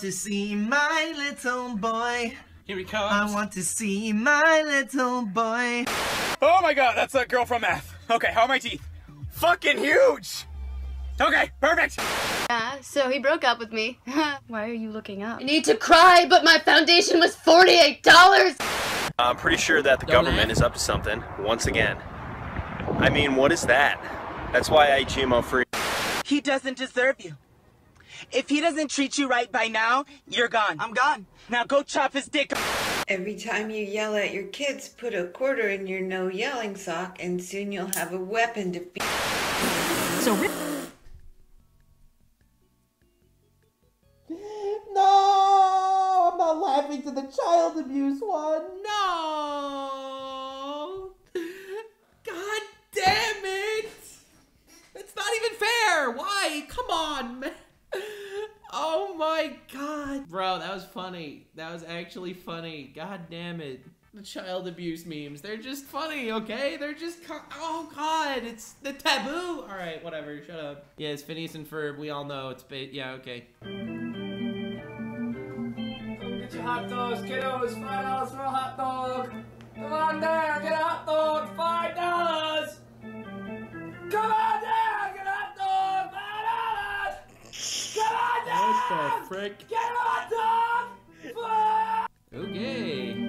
To see my little boy. Here he comes. I want to see my little boy. Oh my god, that's that girl from math. Okay, how are my teeth? Fucking huge! Okay, perfect! Yeah, so he broke up with me. Why are you looking up? I need to cry, but my foundation was forty-eight dollars! I'm pretty sure that the Don't government laugh. is up to something, once again. I mean, what is that? That's why I eat G M O free. He doesn't deserve you. If he doesn't treat you right by now, you're gone. I'm gone. Now go chop his dick off. Every time you yell at your kids, put a quarter in your no yelling sock, and soon you'll have a weapon to beat. So no, I'm not laughing to the child abuse one. No. God damn it. It's not even fair! Why? Come on, man. Oh my god. Bro, that was funny. That was actually funny. God damn it. The child abuse memes. They're just funny, okay? They're just... Co oh, God. It's the taboo. All right, whatever. Shut up. Yeah, it's Phineas and Ferb. We all know. It's... Ba yeah, okay. Get your hot dogs, kiddo. It's five dollars for a hot dog. Come on down. Get a hot dog. five dollars. Come on down. Get a hot dog. five dollars. Come on down. What the frick? Get a hot dog. Okay.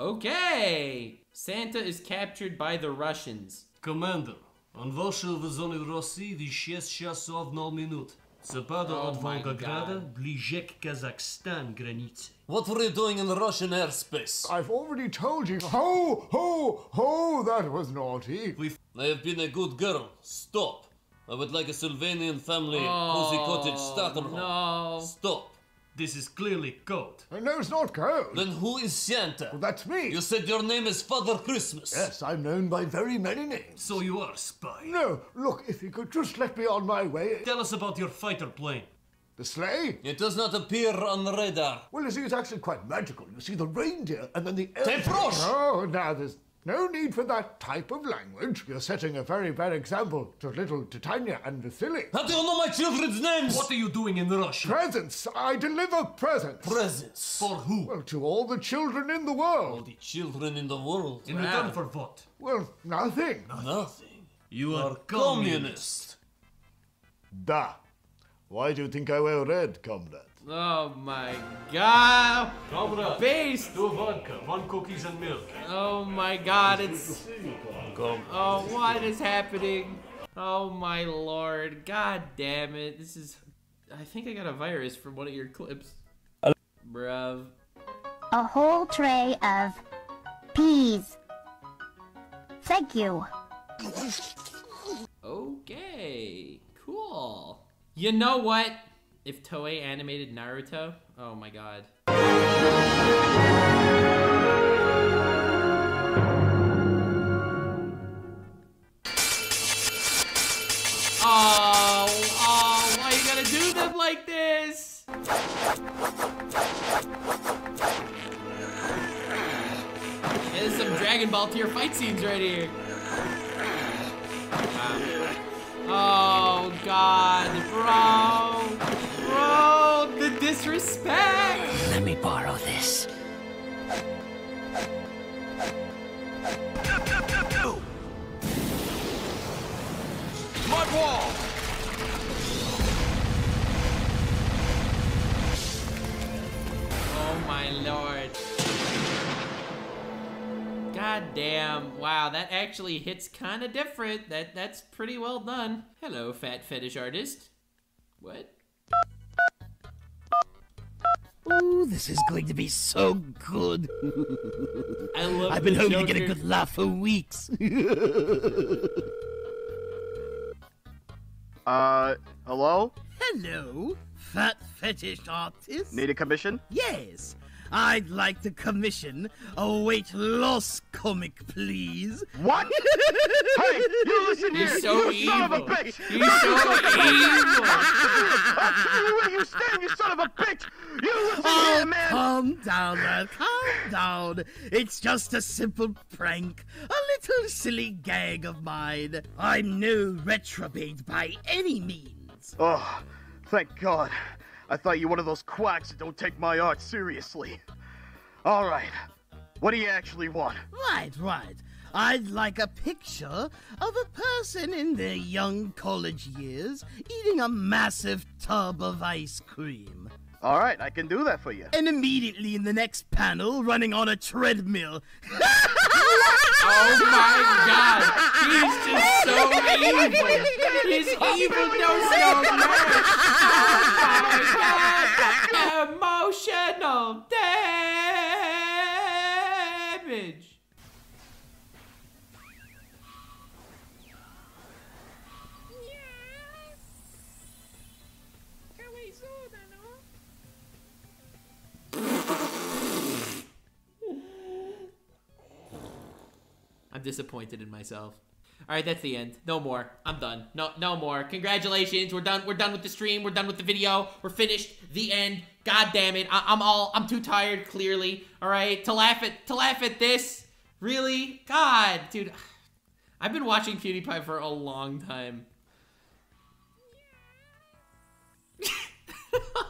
Okay! Santa is captured by the Russians. Commander, on Warsaw wyzwoli Rosji w sześć czasów na minut. Zapada od Volgograda, bliżej k Kazakhstan granicy. What were you doing in Russian airspace? I've already told you. Ho, ho, ho, that was naughty. We've... I have been a good girl. Stop. I would like a Sylvanian family cozy oh, cottage starter home. No. Stop. This is clearly code. Uh, no, it's not code. Then who is Santa? Well, that's me. You said your name is Father Christmas. Yes, I'm known by very many names. So you are a spy. No, look, if you could just let me on my way. Tell us about your fighter plane. The sleigh? It does not appear on the radar. Well, you see, it's actually quite magical. You see the reindeer and then the... Teprosh! Oh, now there's no need for that type of language. You're setting a very bad example to little Titania and Vasily. How do you know my children's names? What are you doing in Russia? Presents. I deliver presents. Presents? For who? Well, to all the children in the world. All the children in the world? In return for what? Well, nothing. Nothing? You are communist. Da. Why do you think I wear red, comrade? Oh my God! Comrade, Beast! Two vodka, one cookies and milk. Oh my God! It's oh, what is happening? Oh my Lord! God damn it! This is. I think I got a virus from one of your clips, bruv. A whole tray of peas. Thank you. Okay, cool. You know what? If Toei animated Naruto, oh my God. Oh, oh, why you gotta do them like this? There's some Dragon Ball tier fight scenes right here. Wow. Oh God, bro. Bro, the disrespect! Let me borrow this. Mud wall! Oh my Lord. God damn. Wow, that actually hits kinda different. That that's pretty well done. Hello, fat fetish artist. What? Ooh, this is going to be so good. I love I've been hoping Joker. to get a good laugh for weeks. uh, hello? Hello, fat fetish artist. Need a commission? Yes. I'd like to commission a weight loss comic, please. What? Hey, you listen You're here, so you evil. son of a bitch! You're so evil! I'll tell you where you stand, you son of a bitch! You listen oh, here, man! Calm down, man. Calm down. It's just a simple prank. A little silly gag of mine. I'm no retrobate by any means. Oh, thank God. I thought you were one of those quacks that don't take my art seriously. Alright, what do you actually want? Right, right. I'd like a picture of a person in their young college years eating a massive tub of ice cream. Alright, I can do that for you. And immediately in the next panel, running on a treadmill. Oh my God! He's just so evil! He's evil, no, no, no! Oh my God! Emotional damage! I'm disappointed in myself. All right, that's the end. No more. I'm done. No, no more. Congratulations. We're done. We're done with the stream. We're done with the video. We're finished. The end. God damn it. I I'm all. I'm too tired. Clearly. All right. To laugh at. To laugh at this. Really? God, dude. I've been watching PewDiePie for a long time.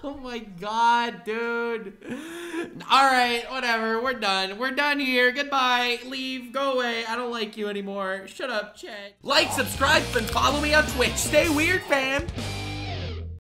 Oh my god, dude. Alright, whatever. We're done. We're done here. Goodbye. Leave. Go away. I don't like you anymore. Shut up, chat. Like, subscribe, and follow me on Twitch. Stay weird, fam.